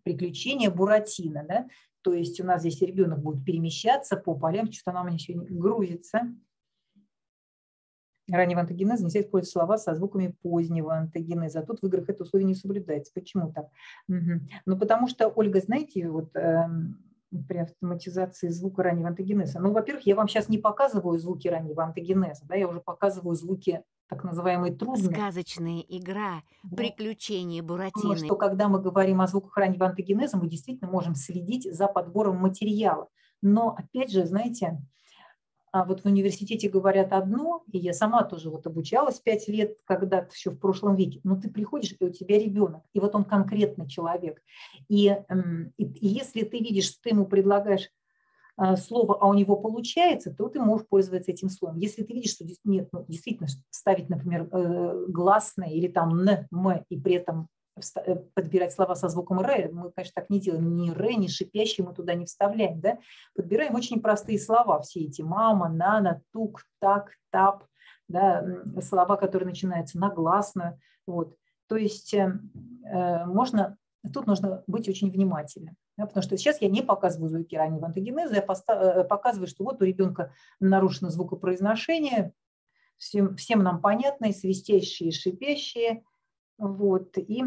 Приключения Буратино. Да? То есть у нас здесь ребенок будет перемещаться по полям, что-то она у меня сегодня грузится. Раннего антогенеза нельзя использовать слова со звуками позднего антогенеза. А тут в играх это условие не соблюдается. Почему так? Угу. Ну, потому что, Ольга, знаете, вот э, при автоматизации звука раннего антогенеза. Ну, во-первых, я вам сейчас не показываю звуки раннего антогенеза, да, я уже показываю звуки так называемые трудные. Сказочная игра, да. Приключения Буратино. Потому что когда мы говорим о звуках раннего антогенеза, мы действительно можем следить за подбором материала. Но, опять же, знаете, вот в университете говорят одно, и я сама тоже вот обучалась пять лет когда-то еще в прошлом веке, но ты приходишь, и у тебя ребенок, и вот он конкретный человек. И, и, и если ты видишь, что ты ему предлагаешь слово, а у него получается, то ты можешь пользоваться этим словом. Если ты видишь, что нет, ну, действительно ставить, например, гласное или там «н», «м», и при этом подбирать слова со звуком «р», мы, конечно, так не делаем, ни «р», ни «шипящий» мы туда не вставляем, да? Подбираем очень простые слова, все эти «мама», «нана», «тук», «так», «тап», да? Слова, которые начинаются на гласную. Вот. То есть э, можно, тут нужно быть очень внимательным. Да, потому что сейчас я не показываю звуки раннего антогенеза, я постав... показываю, что вот у ребенка нарушено звукопроизношение, всем, всем нам понятные, свистящие, шипящие. Вот, и...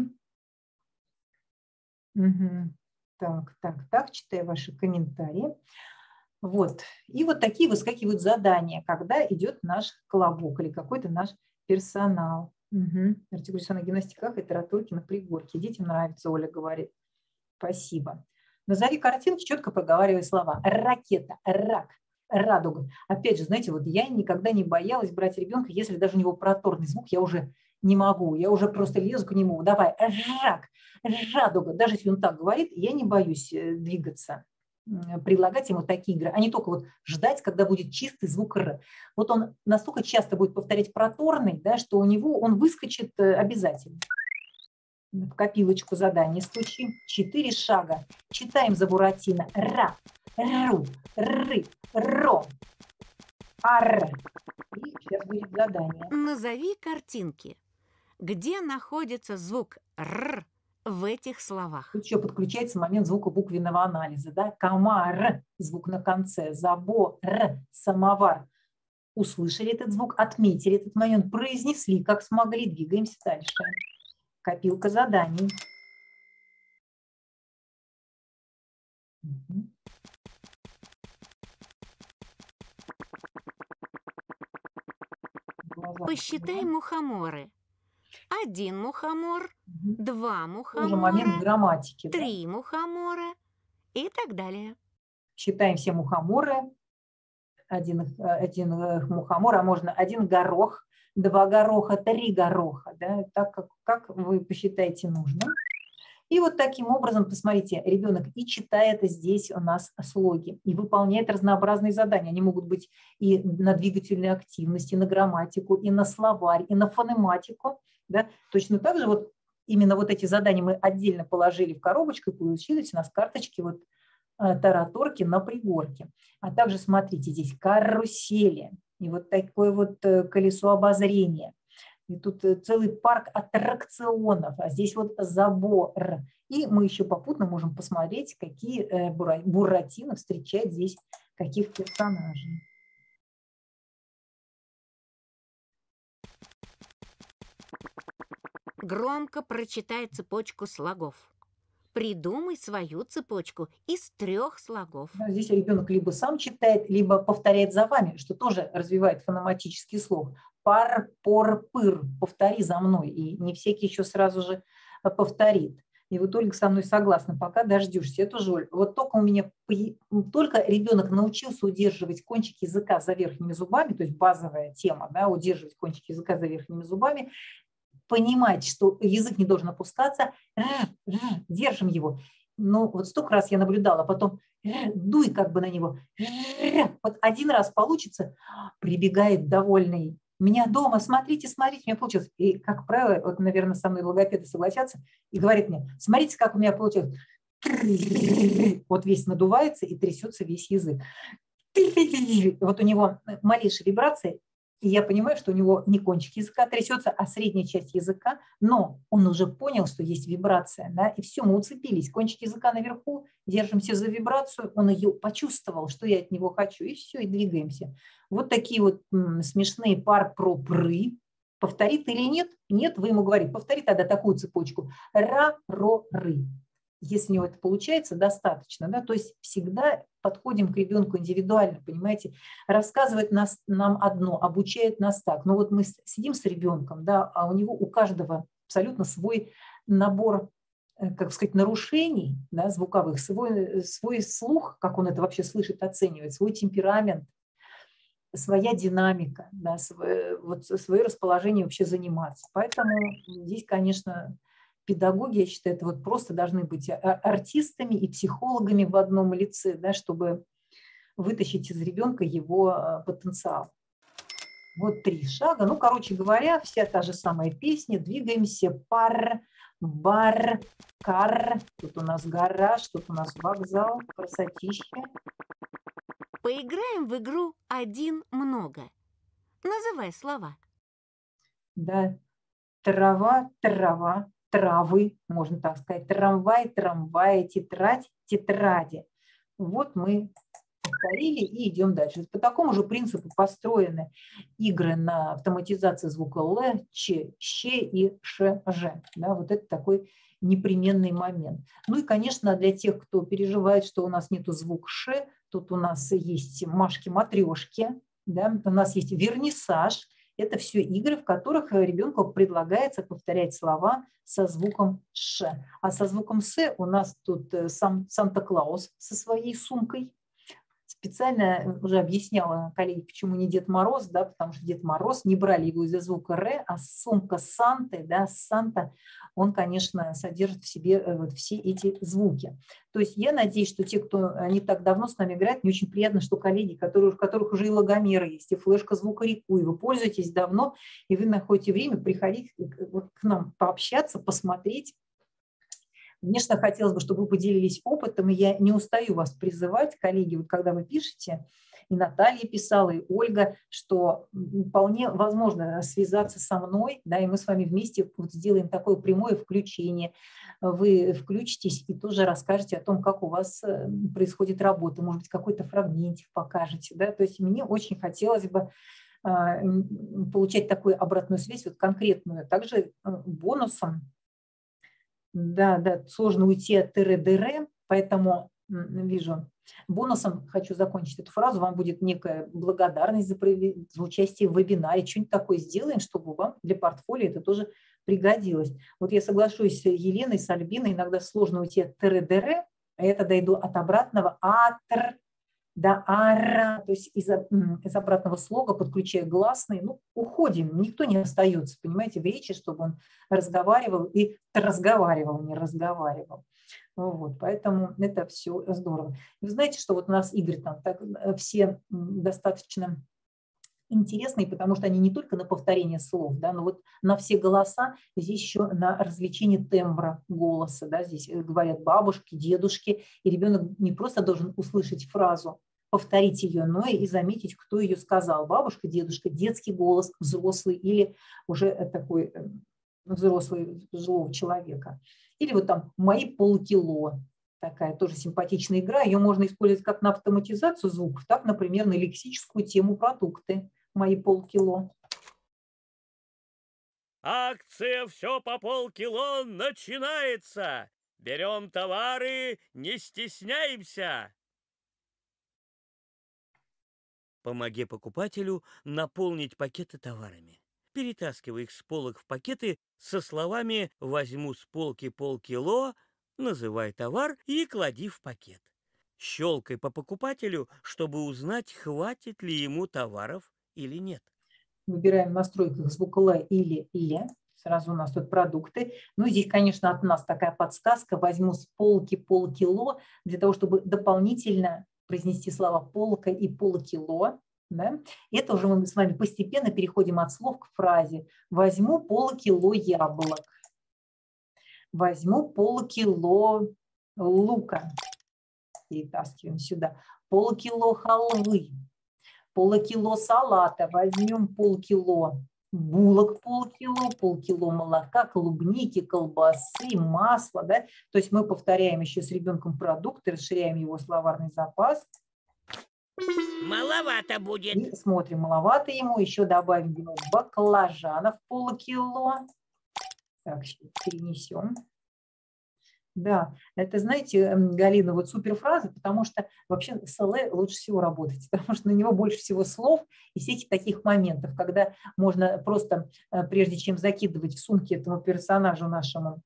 Угу. Так, так, так, читаю ваши комментарии. Вот, и вот такие выскакивают задания, когда идет наш колобок или какой-то наш персонал. Угу. Артикуляционная гимнастика и тараторки на пригорке. Детям нравится, Оля говорит. Спасибо. Назови картинки, четко проговаривай слова. Ракета, рак, радуга. Опять же, знаете, вот я никогда не боялась брать ребенка, если даже у него проторный звук, я уже не могу, я уже просто лезу к нему. Давай, рак, радуга. Даже если он так говорит, я не боюсь двигаться, предлагать ему такие игры, а не только вот ждать, когда будет чистый звук «р». Вот он настолько часто будет повторять проторный, да, что у него он выскочит обязательно. В копилочку заданий стучим. Четыре шага. Читаем за Буратино. Ра, ру, ры, ро, ар. И сейчас будет задание. Назови картинки. Где находится звук «р» в этих словах? Тут еще подключается момент звукобуквенного анализа. Да? Комар, звук на конце. Забор, самовар. Услышали этот звук, отметили этот момент, произнесли, как смогли. Двигаемся дальше. Копилка заданий. Угу. Посчитай мухоморы. Один мухомор, угу. Два мухомора, уже момент грамматики, три да? мухомора и так далее. Считаем все мухоморы. Один, один мухомор, а можно один горох. Два гороха, три гороха, да, так как, как вы посчитаете нужным. И вот таким образом, посмотрите, ребенок и читает здесь у нас слоги, и выполняет разнообразные задания. Они могут быть и на двигательную активность, и на грамматику, и на словарь, и на фонематику. Да. Точно так же вот именно вот эти задания мы отдельно положили в коробочку, и получились у нас карточки вот тараторки на пригорке. А также, смотрите, здесь карусели. И вот такое вот колесо обозрения. И тут целый парк аттракционов. А здесь вот забор. И мы еще попутно можем посмотреть, какие Буратино встречает здесь, каких персонажей. Громко прочитай цепочку слогов. Придумай свою цепочку из трех слогов. Здесь ребенок либо сам читает, либо повторяет за вами, что тоже развивает фонематический слог. Пар, пор, пыр. Повтори за мной. И не всякий еще сразу же повторит. И вот Ольга со мной согласна, пока дождешься. Это же, Оль, вот только у меня, только ребенок научился удерживать кончики языка за верхними зубами, то есть базовая тема, да, удерживать кончики языка за верхними зубами, понимать, что язык не должен опускаться, держим его. Ну, вот столько раз я наблюдала, потом дуй как бы на него. Вот один раз получится, прибегает довольный. Меня дома, смотрите, смотрите, у меня получилось. И, как правило, вот, наверное, со мной логопеды согласятся и говорит мне, смотрите, как у меня получилось. Вот весь надувается и трясется весь язык. Вот у него малейшие вибрации, и я понимаю, что у него не кончик языка трясется, а средняя часть языка, но он уже понял, что есть вибрация, да, и все, мы уцепились, кончик языка наверху, держимся за вибрацию, он ее почувствовал, что я от него хочу, и все, и двигаемся. Вот такие вот м, смешные пар про пры. Повторит или нет? Нет, вы ему говорите, повтори тогда такую цепочку. Ра-ро-ры. Если у него это получается, достаточно. Да? То есть всегда подходим к ребенку индивидуально, понимаете. Рассказывает нас, нам одно, обучает нас так. Но вот мы сидим с ребенком, да, а у него у каждого абсолютно свой набор, как сказать, нарушений, да, звуковых, свой, свой слух, как он это вообще слышит, оценивает, свой темперамент, своя динамика, да, свое, вот, свое расположение вообще заниматься. Поэтому здесь, конечно... Педагоги, я считаю, это вот просто должны быть артистами и психологами в одном лице, да, чтобы вытащить из ребенка его потенциал. Вот три шага. Ну, короче говоря, вся та же самая песня. Двигаемся. Пар, бар, кар. Тут у нас гараж, тут у нас вокзал. Красотища. Поиграем в игру «Один много». Называй слова. Да. Трава, трава. Травы, можно так сказать, трамвай, трамвай, тетрадь, тетради. Вот мы повторили и идем дальше. По такому же принципу построены игры на автоматизации звука Л, Ч, Щ и Ш, Ж. Да, вот это такой непременный момент. Ну и, конечно, для тех, кто переживает, что у нас нету звука Ш, тут у нас есть машки-матрешки, да, у нас есть вернисаж. Это все игры, в которых ребенку предлагается повторять слова со звуком «ш». А со звуком «с» у нас тут сам Санта-Клаус со своей сумкой. Специально уже объясняла коллеге, почему не Дед Мороз, да, потому что Дед Мороз, не брали его из-за звука «р», а сумка Санты, да, Санта, он, конечно, содержит в себе вот все эти звуки. То есть я надеюсь, что те, кто не так давно с нами играет, мне очень приятно, что коллеги, которые, у которых уже и логомеры есть, и флешка Звукорику, и вы пользуетесь давно, и вы находите время приходить к нам пообщаться, посмотреть. Конечно, хотелось бы, чтобы вы поделились опытом, и я не устаю вас призывать, коллеги, вот когда вы пишете, и Наталья писала, и Ольга, что вполне возможно связаться со мной, да, и мы с вами вместе вот сделаем такое прямое включение. Вы включитесь и тоже расскажете о том, как у вас происходит работа, может быть, какой-то фрагментик покажете, да, то есть мне очень хотелось бы получать такую обратную связь, вот конкретную, также бонусом. Да, да, сложно уйти от тыры-дыры, поэтому вижу. Бонусом хочу закончить эту фразу. Вам будет некая благодарность за, за участие в вебинаре. Что-нибудь такое сделаем, чтобы вам для портфолио это тоже пригодилось. Вот я соглашусь с Еленой, с Альбиной. Иногда сложно уйти от тыры-дыры, а я тогда иду от обратного атр до ара. То есть из, из обратного слога, подключая гласные, ну, уходим. Никто не остается, понимаете, в речи, чтобы он разговаривал и разговаривал, не разговаривал. Вот, поэтому это все здорово. И вы знаете, что вот у нас игры там так, все достаточно интересные, потому что они не только на повторение слов, да, но вот на все голоса, здесь еще на развлечение тембра голоса. Да, здесь говорят бабушки, дедушки, и ребенок не просто должен услышать фразу, повторить ее, но и заметить, кто ее сказал. Бабушка, дедушка, детский голос, взрослый или уже такой взрослый, взрослого человека. Или вот там «Мои полкило». Такая тоже симпатичная игра. Ее можно использовать как на автоматизацию звуков, так, например, на лексическую тему продукты «Мои полкило». Акция «Все по полкило» начинается. Берем товары, не стесняемся. Помоги покупателю наполнить пакеты товарами. перетаскивая их с полок в пакеты со словами «возьму с полки полкило», называй товар и клади в пакет. Щелкай по покупателю, чтобы узнать, хватит ли ему товаров или нет. Выбираем в настройках звукола или «ля». Сразу у нас тут продукты. Ну, здесь, конечно, от нас такая подсказка. Возьму с полки полкило, для того, чтобы дополнительно произнести слова «полка» и «полкило». Да? Это уже мы с вами постепенно переходим от слов к фразе. Возьму полкило яблок. Возьму полкило лука. Перетаскиваем сюда. Полкило халвы. Полкило салата. Возьмем полкило булок, полкило, полкило молока, клубники, колбасы, масла. Да? То есть мы повторяем еще с ребенком продукты, расширяем его словарный запас. Маловато будет. И смотрим, маловато ему. Еще добавим баклажанов полкило. Так, сейчас перенесем. Да, это, знаете, Галина, вот суперфраза, потому что вообще с «лэ» лучше всего работать, потому что на него больше всего слов и всяких таких моментов, когда можно просто, прежде чем закидывать в сумки этому персонажу нашему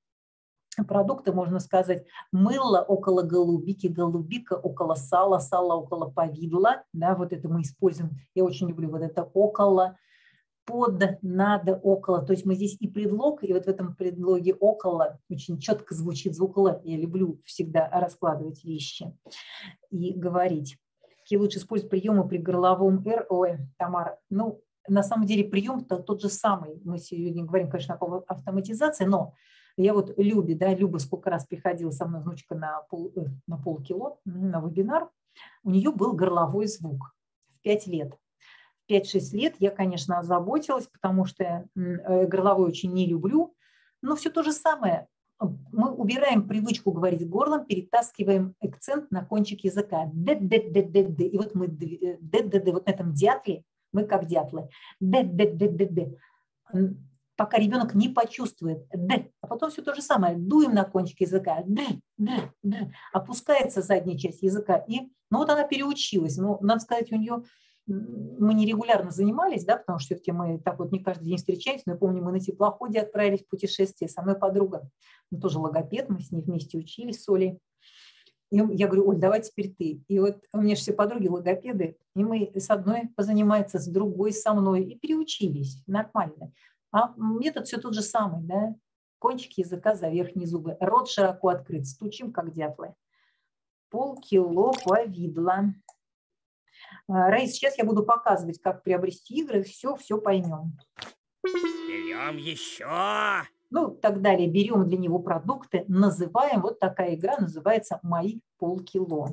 продукты, можно сказать: мыло около голубики, голубика около сала, сало около повидла. Да, вот это мы используем. Я очень люблю вот это «около». Под, надо, около. То есть мы здесь и предлог, и вот в этом предлоге около очень четко звучит звук «л». Я люблю всегда раскладывать вещи и говорить. Какие лучше использовать приемы при горловом «р»? Ой, Тамара, ну, на самом деле прием-то тот же самый. Мы сегодня говорим, конечно, о автоматизации, но я вот Любе, да, Люба сколько раз приходила со мной, внучка, на, пол, на полкило, на вебинар. У нее был горловой звук в пять лет. пять-шесть лет я, конечно, озаботилась, потому что горловой очень не люблю. Но все то же самое. Мы убираем привычку говорить горлом, перетаскиваем акцент на кончик языка. Д-д-д-д-д. И вот мы д-д-д, вот на этом дятле, мы как дятлы. Д-д-д-д-д. Пока ребенок не почувствует «д», а потом все то же самое. Дуем на кончик языка. Д, д, д. Опускается задняя часть языка. И, ну вот она переучилась. Ну, надо сказать, у нее... Мы нерегулярно занимались, да, потому что все-таки мы так вот не каждый день встречаемся, но я помню, мы на теплоходе отправились в путешествие, со мной подруга, ну, тоже логопед, мы с ней вместе учились с Олей. И я говорю: Оль, давай теперь ты. И вот у меня же все подруги логопеды, и мы с одной позанимаются, с другой со мной, и переучились нормально. А метод все тот же самый, да, кончик языка за верхние зубы, рот широко открыт, стучим, как дятлы. Полкило повидла. Раис, сейчас я буду показывать, как приобрести игры, все, все поймем. Берем еще. Ну, так далее. Берем для него продукты, называем. Вот такая игра называется «Мои полкило».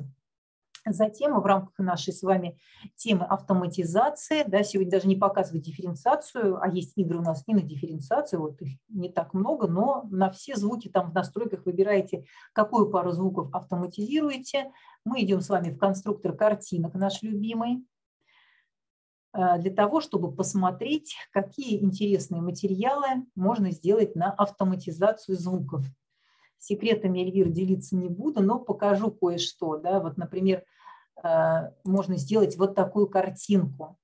Затем в рамках нашей с вами темы автоматизации, да, сегодня даже не показывать дифференциацию, а есть игры у нас и на дифференциацию, вот их не так много, но на все звуки там в настройках выбираете, какую пару звуков автоматизируете. Мы идем с вами в конструктор картинок, наш любимый, для того, чтобы посмотреть, какие интересные материалы можно сделать на автоматизацию звуков. Секретами, Эльвира, делиться не буду, но покажу кое-что. Да? Вот, например, можно сделать вот такую картинку.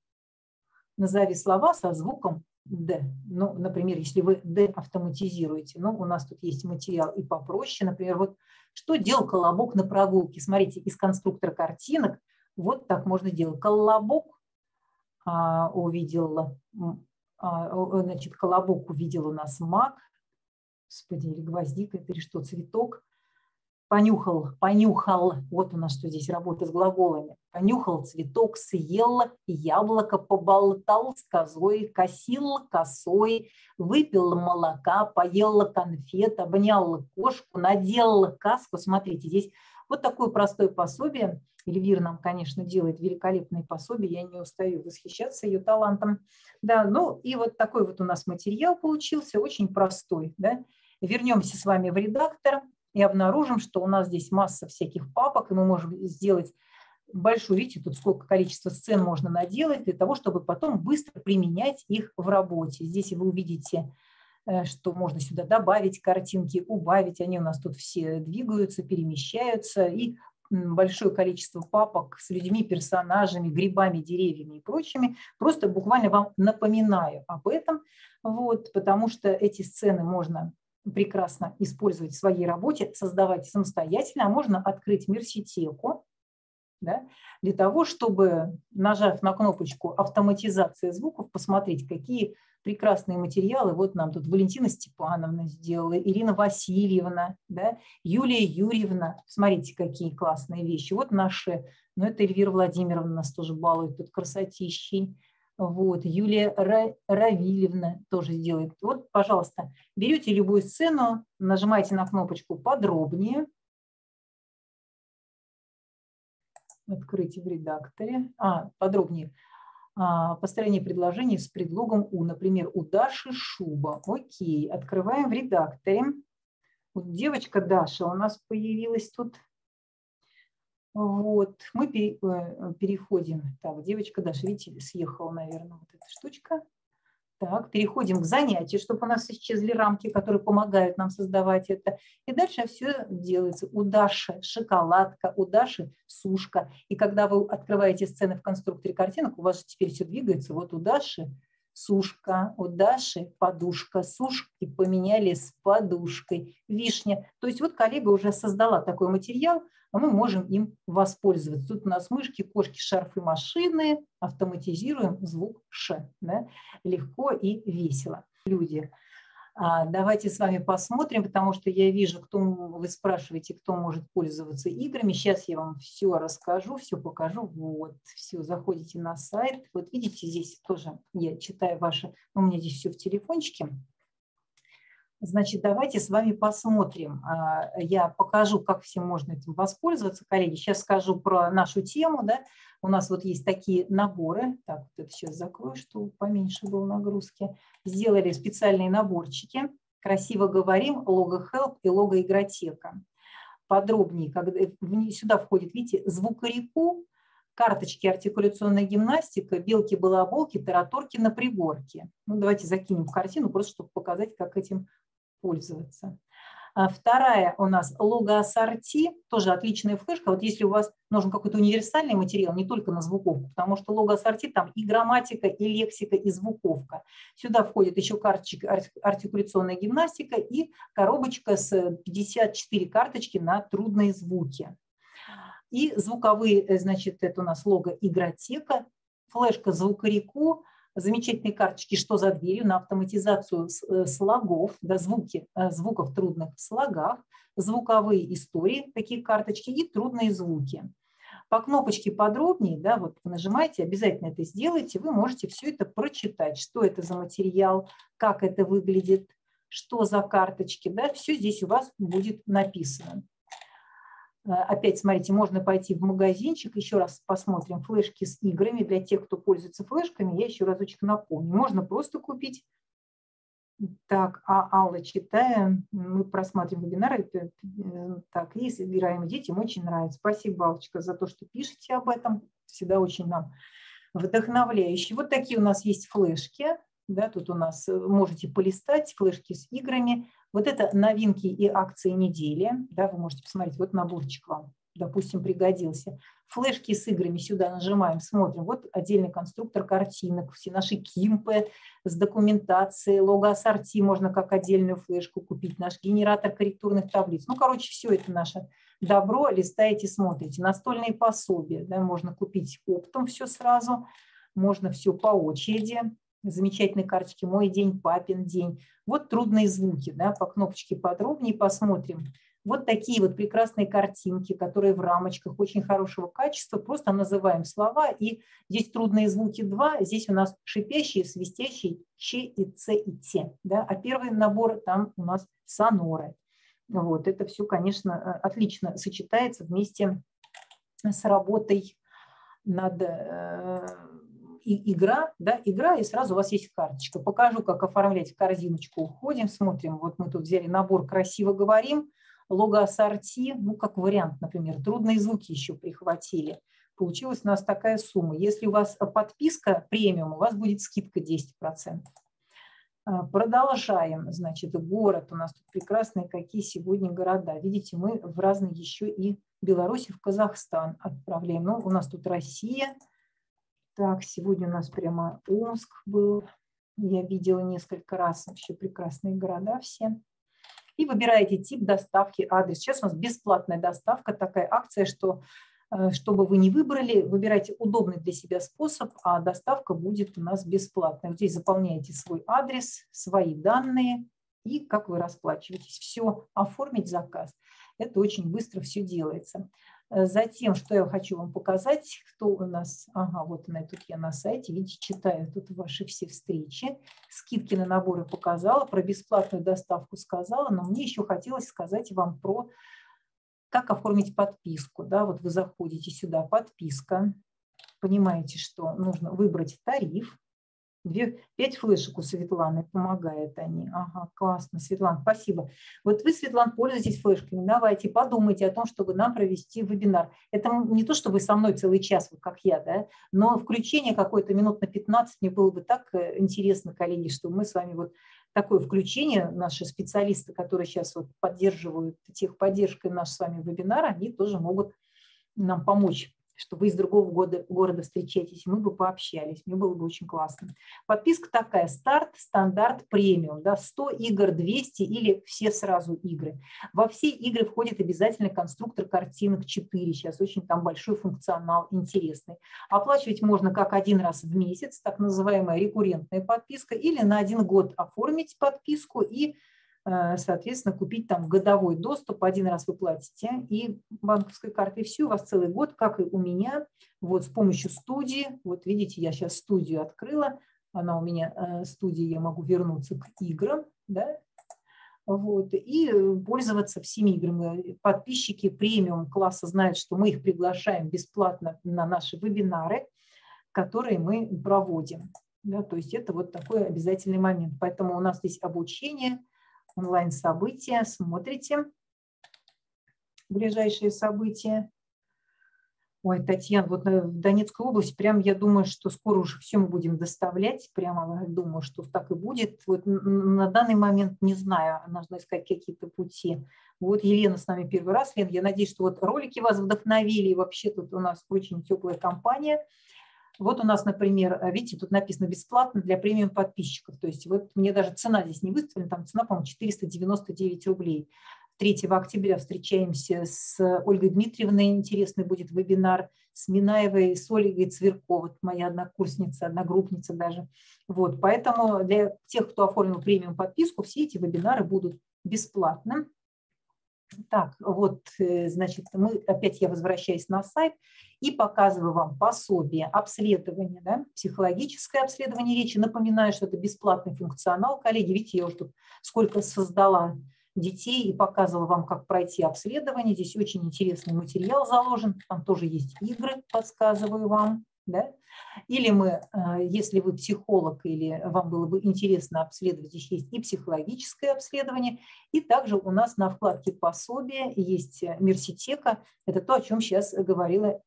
Назови слова со звуком «д». Ну, например, если вы «д» автоматизируете. Ну, у нас тут есть материал и попроще. Например, вот что делал колобок на прогулке. Смотрите, из конструктора картинок вот так можно делать. Колобок а, увидел, а, значит, колобок увидел у нас мак. Господи, или гвоздика, это или что, цветок. Понюхал, понюхал. Вот у нас что здесь, работа с глаголами. Понюхал цветок, съел яблоко, поболтал с козой, косил косой, выпил молока, поел конфет, обнял кошку, надел каску. Смотрите, здесь вот такое простое пособие. Эльвира нам, конечно, делает великолепные пособия. Я не устаю восхищаться ее талантом. Да, ну и вот такой вот у нас материал получился, очень простой. Да? Вернемся с вами в редактор и обнаружим, что у нас здесь масса всяких папок, и мы можем сделать большую, видите, тут сколько количества сцен можно наделать, для того, чтобы потом быстро применять их в работе. Здесь вы увидите, что можно сюда добавить картинки, убавить. Они у нас тут все двигаются, перемещаются и большое количество папок с людьми, персонажами, грибами, деревьями и прочими. Просто буквально вам напоминаю об этом, вот, потому что эти сцены можно прекрасно использовать в своей работе, создавать самостоятельно, а можно открыть мерситеку, да, для того, чтобы, нажав на кнопочку «Автоматизация звуков», посмотреть, какие прекрасные материалы. Вот нам тут Валентина Степановна сделала, Ирина Васильевна, да, Юлия Юрьевна. Смотрите, какие классные вещи. Вот наши, ну это Эльвира Владимировна нас тоже балует тут красотищей. Вот, Юлия Ра- Равильевна тоже сделает. Вот, пожалуйста, берете любую сцену, нажимаете на кнопочку «Подробнее», «Открыть в редакторе», а, подробнее, а, построение предложений с предлогом «у». Например, у Даши шуба. Окей, открываем в редакторе. Вот девочка Даша у нас появилась тут. Вот, мы пере, переходим. Так, девочка Даша, видите, съехала, наверное, вот эта штучка. Так, переходим к занятию, чтобы у нас исчезли рамки, которые помогают нам создавать это. И дальше все делается. У Даши шоколадка, у Даши сушка. И когда вы открываете сцены в конструкторе картинок, у вас теперь все двигается. Вот у Даши сушка, у Даши подушка, сушки поменяли с подушкой, вишня. То есть вот коллега уже создала такой материал, а мы можем им воспользоваться. Тут у нас мышки, кошки, шарфы, машины. Автоматизируем звук «ш». Да? Легко и весело. Люди, давайте с вами посмотрим, потому что я вижу, кто, вы спрашиваете, кто может пользоваться играми. Сейчас я вам все расскажу, все покажу. Вот, все, заходите на сайт. Вот видите, здесь тоже я читаю ваши, у меня здесь все в телефончике. Значит, давайте с вами посмотрим. Я покажу, как всем можно этим воспользоваться. Коллеги, сейчас скажу про нашу тему. Да? У нас вот есть такие наборы. Так, вот это сейчас закрою, чтобы поменьше было нагрузки. Сделали специальные наборчики. Красиво говорим, лого-хелп и логоигротека. Подробнее, когда сюда входит, видите, звукорику, карточки, артикуляционная гимнастика, белки-балаболки, тараторки на приборке. Ну, давайте закинем в картину, просто чтобы показать, как этим пользоваться. Вторая у нас логоассорти, тоже отличная флешка. Вот если у вас нужен какой-то универсальный материал, не только на звуковку, потому что логоассорти там и грамматика, и лексика, и звуковка. Сюда входит еще карточка, артикуляционная гимнастика и коробочка с пятьюдесятью четырьмя карточки на трудные звуки. И звуковые, значит, это у нас логоигротека, флешка звукорику, замечательные карточки «Что за дверью» на автоматизацию слогов, да, звуки, звуков трудных в слогах, звуковые истории, такие карточки и трудные звуки. По кнопочке «Подробнее», да, вот нажимаете, обязательно это сделайте, вы можете все это прочитать, что это за материал, как это выглядит, что за карточки, да, все здесь у вас будет написано. Опять, смотрите, можно пойти в магазинчик, еще раз посмотрим флешки с играми. Для тех, кто пользуется флешками, я еще разочек напомню. Можно просто купить. Так, а Алла, читая, мы просматриваем вебинары, так, и собираем детям, очень нравится. Спасибо, Аллочка, за то, что пишете об этом. Всегда очень нам вдохновляюще. Вот такие у нас есть флешки. Да, тут у нас можете полистать флешки с играми. Вот это новинки и акции недели. Да, вы можете посмотреть, вот наборчик вам, допустим, пригодился. Флешки с играми сюда нажимаем, смотрим. Вот отдельный конструктор картинок, все наши кимпы с документацией, логоассорти можно как отдельную флешку купить, наш генератор корректурных таблиц. Ну, короче, все это наше добро. Листаете, смотрите. Настольные пособия. Да, можно купить оптом все сразу, можно все по очереди. Замечательные карточки «Мой день», «Папин день». Вот трудные звуки, да, по кнопочке «Подробнее» посмотрим. Вот такие вот прекрасные картинки, которые в рамочках очень хорошего качества. Просто называем слова, и здесь трудные звуки два, здесь у нас шипящие, свистящие, ч и ц и те. Да? А первый набор там у нас соноры. Вот, это все, конечно, отлично сочетается вместе с работой над... И игра, да, игра, и сразу у вас есть карточка. Покажу, как оформлять корзиночку. Уходим, смотрим. Вот мы тут взяли набор «Красиво говорим», логоассорти, ну, как вариант, например, трудные звуки еще прихватили. Получилась у нас такая сумма. Если у вас подписка премиум, у вас будет скидка десять процентов. Продолжаем, значит, город. У нас тут прекрасные какие сегодня города. Видите, мы в разные еще и Беларусь в Казахстан отправляем. Ну, у нас тут Россия. Так, сегодня у нас прямо Омск был. Я видела несколько раз, вообще прекрасные города все. И выбираете тип доставки, адрес. Сейчас у нас бесплатная доставка, такая акция, что, чтобы вы не выбрали, выбирайте удобный для себя способ, а доставка будет у нас бесплатная. Вот здесь заполняете свой адрес, свои данные и как вы расплачиваетесь. Все, оформить заказ. Это очень быстро все делается. Затем, что я хочу вам показать, кто у нас, ага, вот она, тут я на сайте, видите, читаю тут ваши все встречи, скидки на наборы показала, про бесплатную доставку сказала, но мне еще хотелось сказать вам про, как оформить подписку, да, вот вы заходите сюда, подписка, понимаете, что нужно выбрать тариф, пять флешек у Светланы, помогают они. Ага, классно, Светлана, спасибо. Вот вы, Светлана, пользуетесь флешками. Давайте подумайте о том, чтобы нам провести вебинар. Это не то, что вы со мной целый час, вот как я, да, но включение какое-то минут на пятнадцать мне было бы так интересно, коллеги, что мы с вами вот такое включение, наши специалисты, которые сейчас вот поддерживают техподдержкой наш с вами вебинар, они тоже могут нам помочь, что вы из другого года, города встречаетесь, мы бы пообщались, мне было бы очень классно. Подписка такая, старт, стандарт, премиум, да, сто игр, двести или все сразу игры. Во все игры входит обязательно конструктор картинок четыре, сейчас очень там большой функционал, интересный. Оплачивать можно как один раз в месяц, так называемая рекуррентная подписка, или на один год оформить подписку и, соответственно, купить там годовой доступ, один раз вы платите, и банковской картой все, у вас целый год, как и у меня, вот с помощью студии, вот видите, я сейчас студию открыла, она у меня студия, я могу вернуться к играм, да, вот, и пользоваться всеми играми. Подписчики премиум класса знают, что мы их приглашаем бесплатно на наши вебинары, которые мы проводим, да, то есть это вот такой обязательный момент, поэтому у нас здесь обучение, онлайн-события, смотрите ближайшие события. Ой, Татьяна, вот в Донецкую область, прям я думаю, что скоро уже все мы будем доставлять, прямо думаю, что так и будет. Вот на данный момент не знаю, нужно искать какие-то пути. Вот Елена с нами первый раз. Лен, я надеюсь, что вот ролики вас вдохновили, и вообще тут у нас очень теплая компания. Вот у нас, например, видите, тут написано бесплатно для премиум подписчиков. То есть вот мне даже цена здесь не выставлена, там цена, по-моему, четыреста девяносто девять рублей. третьего октября встречаемся с Ольгой Дмитриевной, интересный будет вебинар, с Минаевой, с Ольгой Цверковой, моя однокурсница, одногруппница даже. Вот, поэтому для тех, кто оформил премиум подписку, все эти вебинары будут бесплатны. Так, вот, значит, мы, опять я возвращаюсь на сайт и показываю вам пособие, обследование, да, психологическое обследование речи. Напоминаю, что это бесплатный функционал. Коллеги, видите, я уже тут сколько создала детей и показывала вам, как пройти обследование. Здесь очень интересный материал заложен, там тоже есть игры, подсказываю вам. Да? Или мы, если вы психолог или вам было бы интересно обследовать, здесь есть и психологическое обследование, и также у нас на вкладке пособия есть Мерситека, это то, о чем сейчас говорила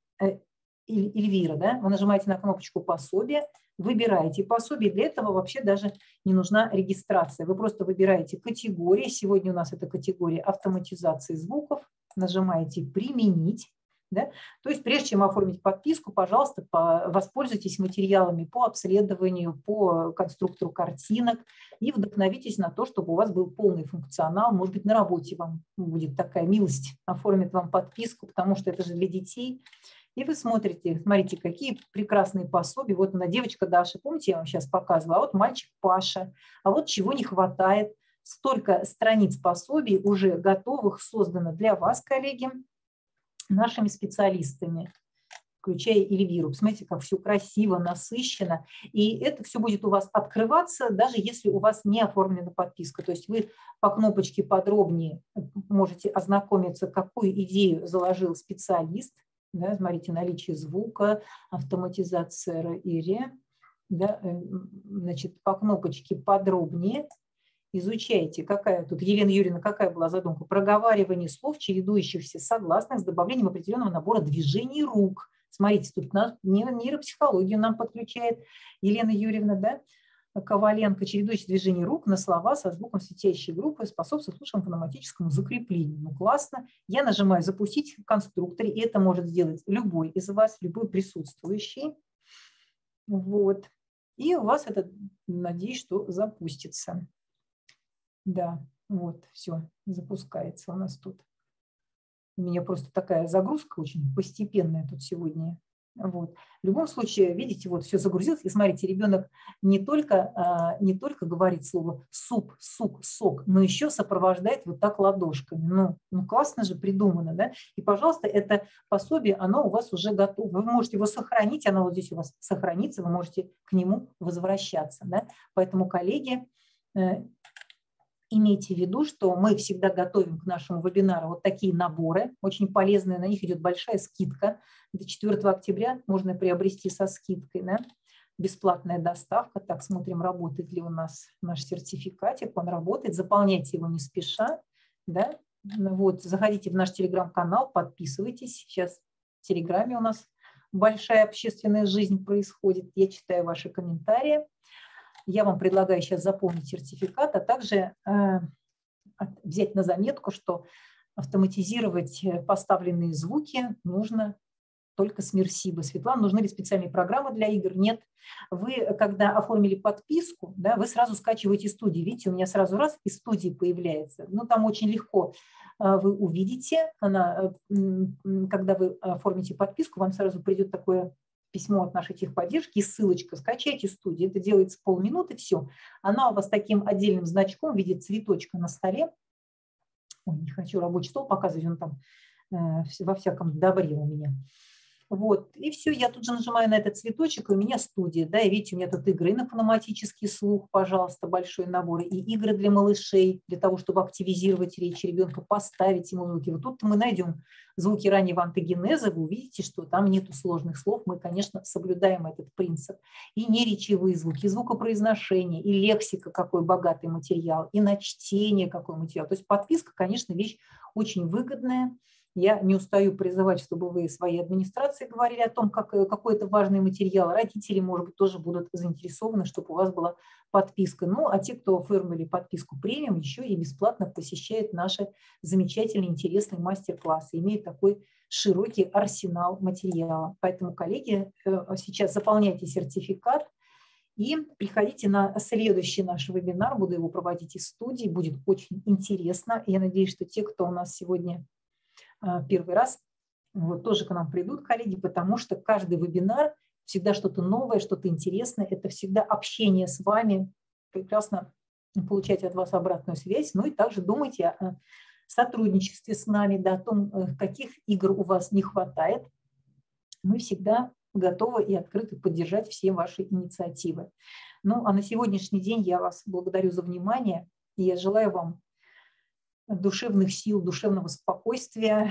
Эльвира. Да? Вы нажимаете на кнопочку пособие, выбираете пособие, для этого вообще даже не нужна регистрация, вы просто выбираете категории, сегодня у нас это категория автоматизации звуков, нажимаете «Применить». Да? То есть прежде чем оформить подписку, пожалуйста, воспользуйтесь материалами по обследованию, по конструктору картинок и вдохновитесь на то, чтобы у вас был полный функционал. Может быть, на работе вам будет такая милость, оформит вам подписку, потому что это же для детей. И вы смотрите, смотрите, какие прекрасные пособия. Вот она, девочка Даша, помните, я вам сейчас показывала, а вот мальчик Паша, а вот чего не хватает. Столько страниц пособий уже готовых создано для вас, коллеги, нашими специалистами, включая Эльвиру. Посмотрите, как все красиво, насыщенно. И это все будет у вас открываться, даже если у вас не оформлена подписка. То есть вы по кнопочке подробнее можете ознакомиться, какую идею заложил специалист. Да, смотрите, наличие звука, автоматизация РЭ. Да, значит, по кнопочке подробнее. Изучайте, какая тут, Елена Юрьевна, какая была задумка? Проговаривание слов, чередующихся согласных с добавлением определенного набора движений рук. Смотрите, тут нас нейропсихологию нам подключает Елена Юрьевна, да? Коваленко, чередующее движение рук на слова со звуком светящей группы, способствует лучшему фонематическому закреплению. Ну, классно. Я нажимаю «Запустить в конструкторе», и это может сделать любой из вас, любой присутствующий. Вот. И у вас это, надеюсь, что запустится. Да, вот, все, запускается у нас тут. У меня просто такая загрузка очень постепенная тут сегодня. Вот. В любом случае, видите, вот все загрузилось. И смотрите, ребенок не только, не только говорит слово «суп», «сук», «сок», но еще сопровождает вот так ладошками. Ну, ну классно же придумано, да? И, пожалуйста, это пособие, оно у вас уже готово. Вы можете его сохранить, оно вот здесь у вас сохранится, вы можете к нему возвращаться, да? Поэтому, коллеги, имейте в виду, что мы всегда готовим к нашему вебинару вот такие наборы, очень полезные, на них идет большая скидка. До четвёртого октября можно приобрести со скидкой, да? Бесплатная доставка. Так, смотрим, работает ли у нас наш сертификатик, он работает, заполняйте его не спеша. Да? Вот, заходите в наш телеграм-канал, подписывайтесь. Сейчас в телеграме у нас большая общественная жизнь происходит, я читаю ваши комментарии. Я вам предлагаю сейчас заполнить сертификат, а также э, взять на заметку, что автоматизировать поставленные звуки нужно только с Мерсибо. Светлана, нужны ли специальные программы для игр? Нет. Вы, когда оформили подписку, да, вы сразу скачиваете студии. Видите, у меня сразу раз и студии появляется. Ну, там очень легко вы увидите, она, когда вы оформите подписку, вам сразу придет такое письмо от нашей техподдержки и ссылочка. Скачайте студию. Это делается полминуты, все. Она у вас таким отдельным значком в виде цветочка на столе. Ой, не хочу рабочий стол показывать, он там э, во всяком добре у меня. Вот, и все, я тут же нажимаю на этот цветочек, и у меня студия, да, и видите, у меня тут игры на фонематический слух, пожалуйста, большой набор, и игры для малышей, для того, чтобы активизировать речь ребенка, поставить ему звуки. Вот тут мы найдем звуки раннего антогенеза, вы увидите, что там нету сложных слов, мы, конечно, соблюдаем этот принцип. И неречевые звуки, и звукопроизношение, и лексика, какой богатый материал, и на чтение, какой материал. То есть подписка, конечно, вещь очень выгодная. Я не устаю призывать, чтобы вы своей администрации говорили о том, как, какой это важный материал. Родители, может быть, тоже будут заинтересованы, чтобы у вас была подписка. Ну, а те, кто оформили подписку премиум, еще и бесплатно посещают наши замечательные, интересные мастер-классы, имеют такой широкий арсенал материала. Поэтому, коллеги, сейчас заполняйте сертификат и приходите на следующий наш вебинар. Буду его проводить из студии, будет очень интересно. Я надеюсь, что те, кто у нас сегодня первый раз, вот, тоже к нам придут, коллеги, потому что каждый вебинар всегда что-то новое, что-то интересное, это всегда общение с вами, прекрасно получать от вас обратную связь, ну и также думайте о сотрудничестве с нами, да, о том, каких игр у вас не хватает. Мы всегда готовы и открыты поддержать все ваши инициативы. Ну, а на сегодняшний день я вас благодарю за внимание, и я желаю вам душевных сил, душевного спокойствия,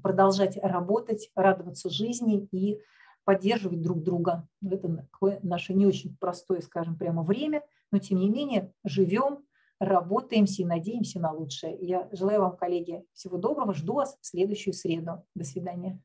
продолжать работать, радоваться жизни и поддерживать друг друга. Это такое наше не очень простое, скажем, прямо время, но тем не менее живем, работаемся и надеемся на лучшее. Я желаю вам, коллеги, всего доброго, жду вас в следующую среду. До свидания.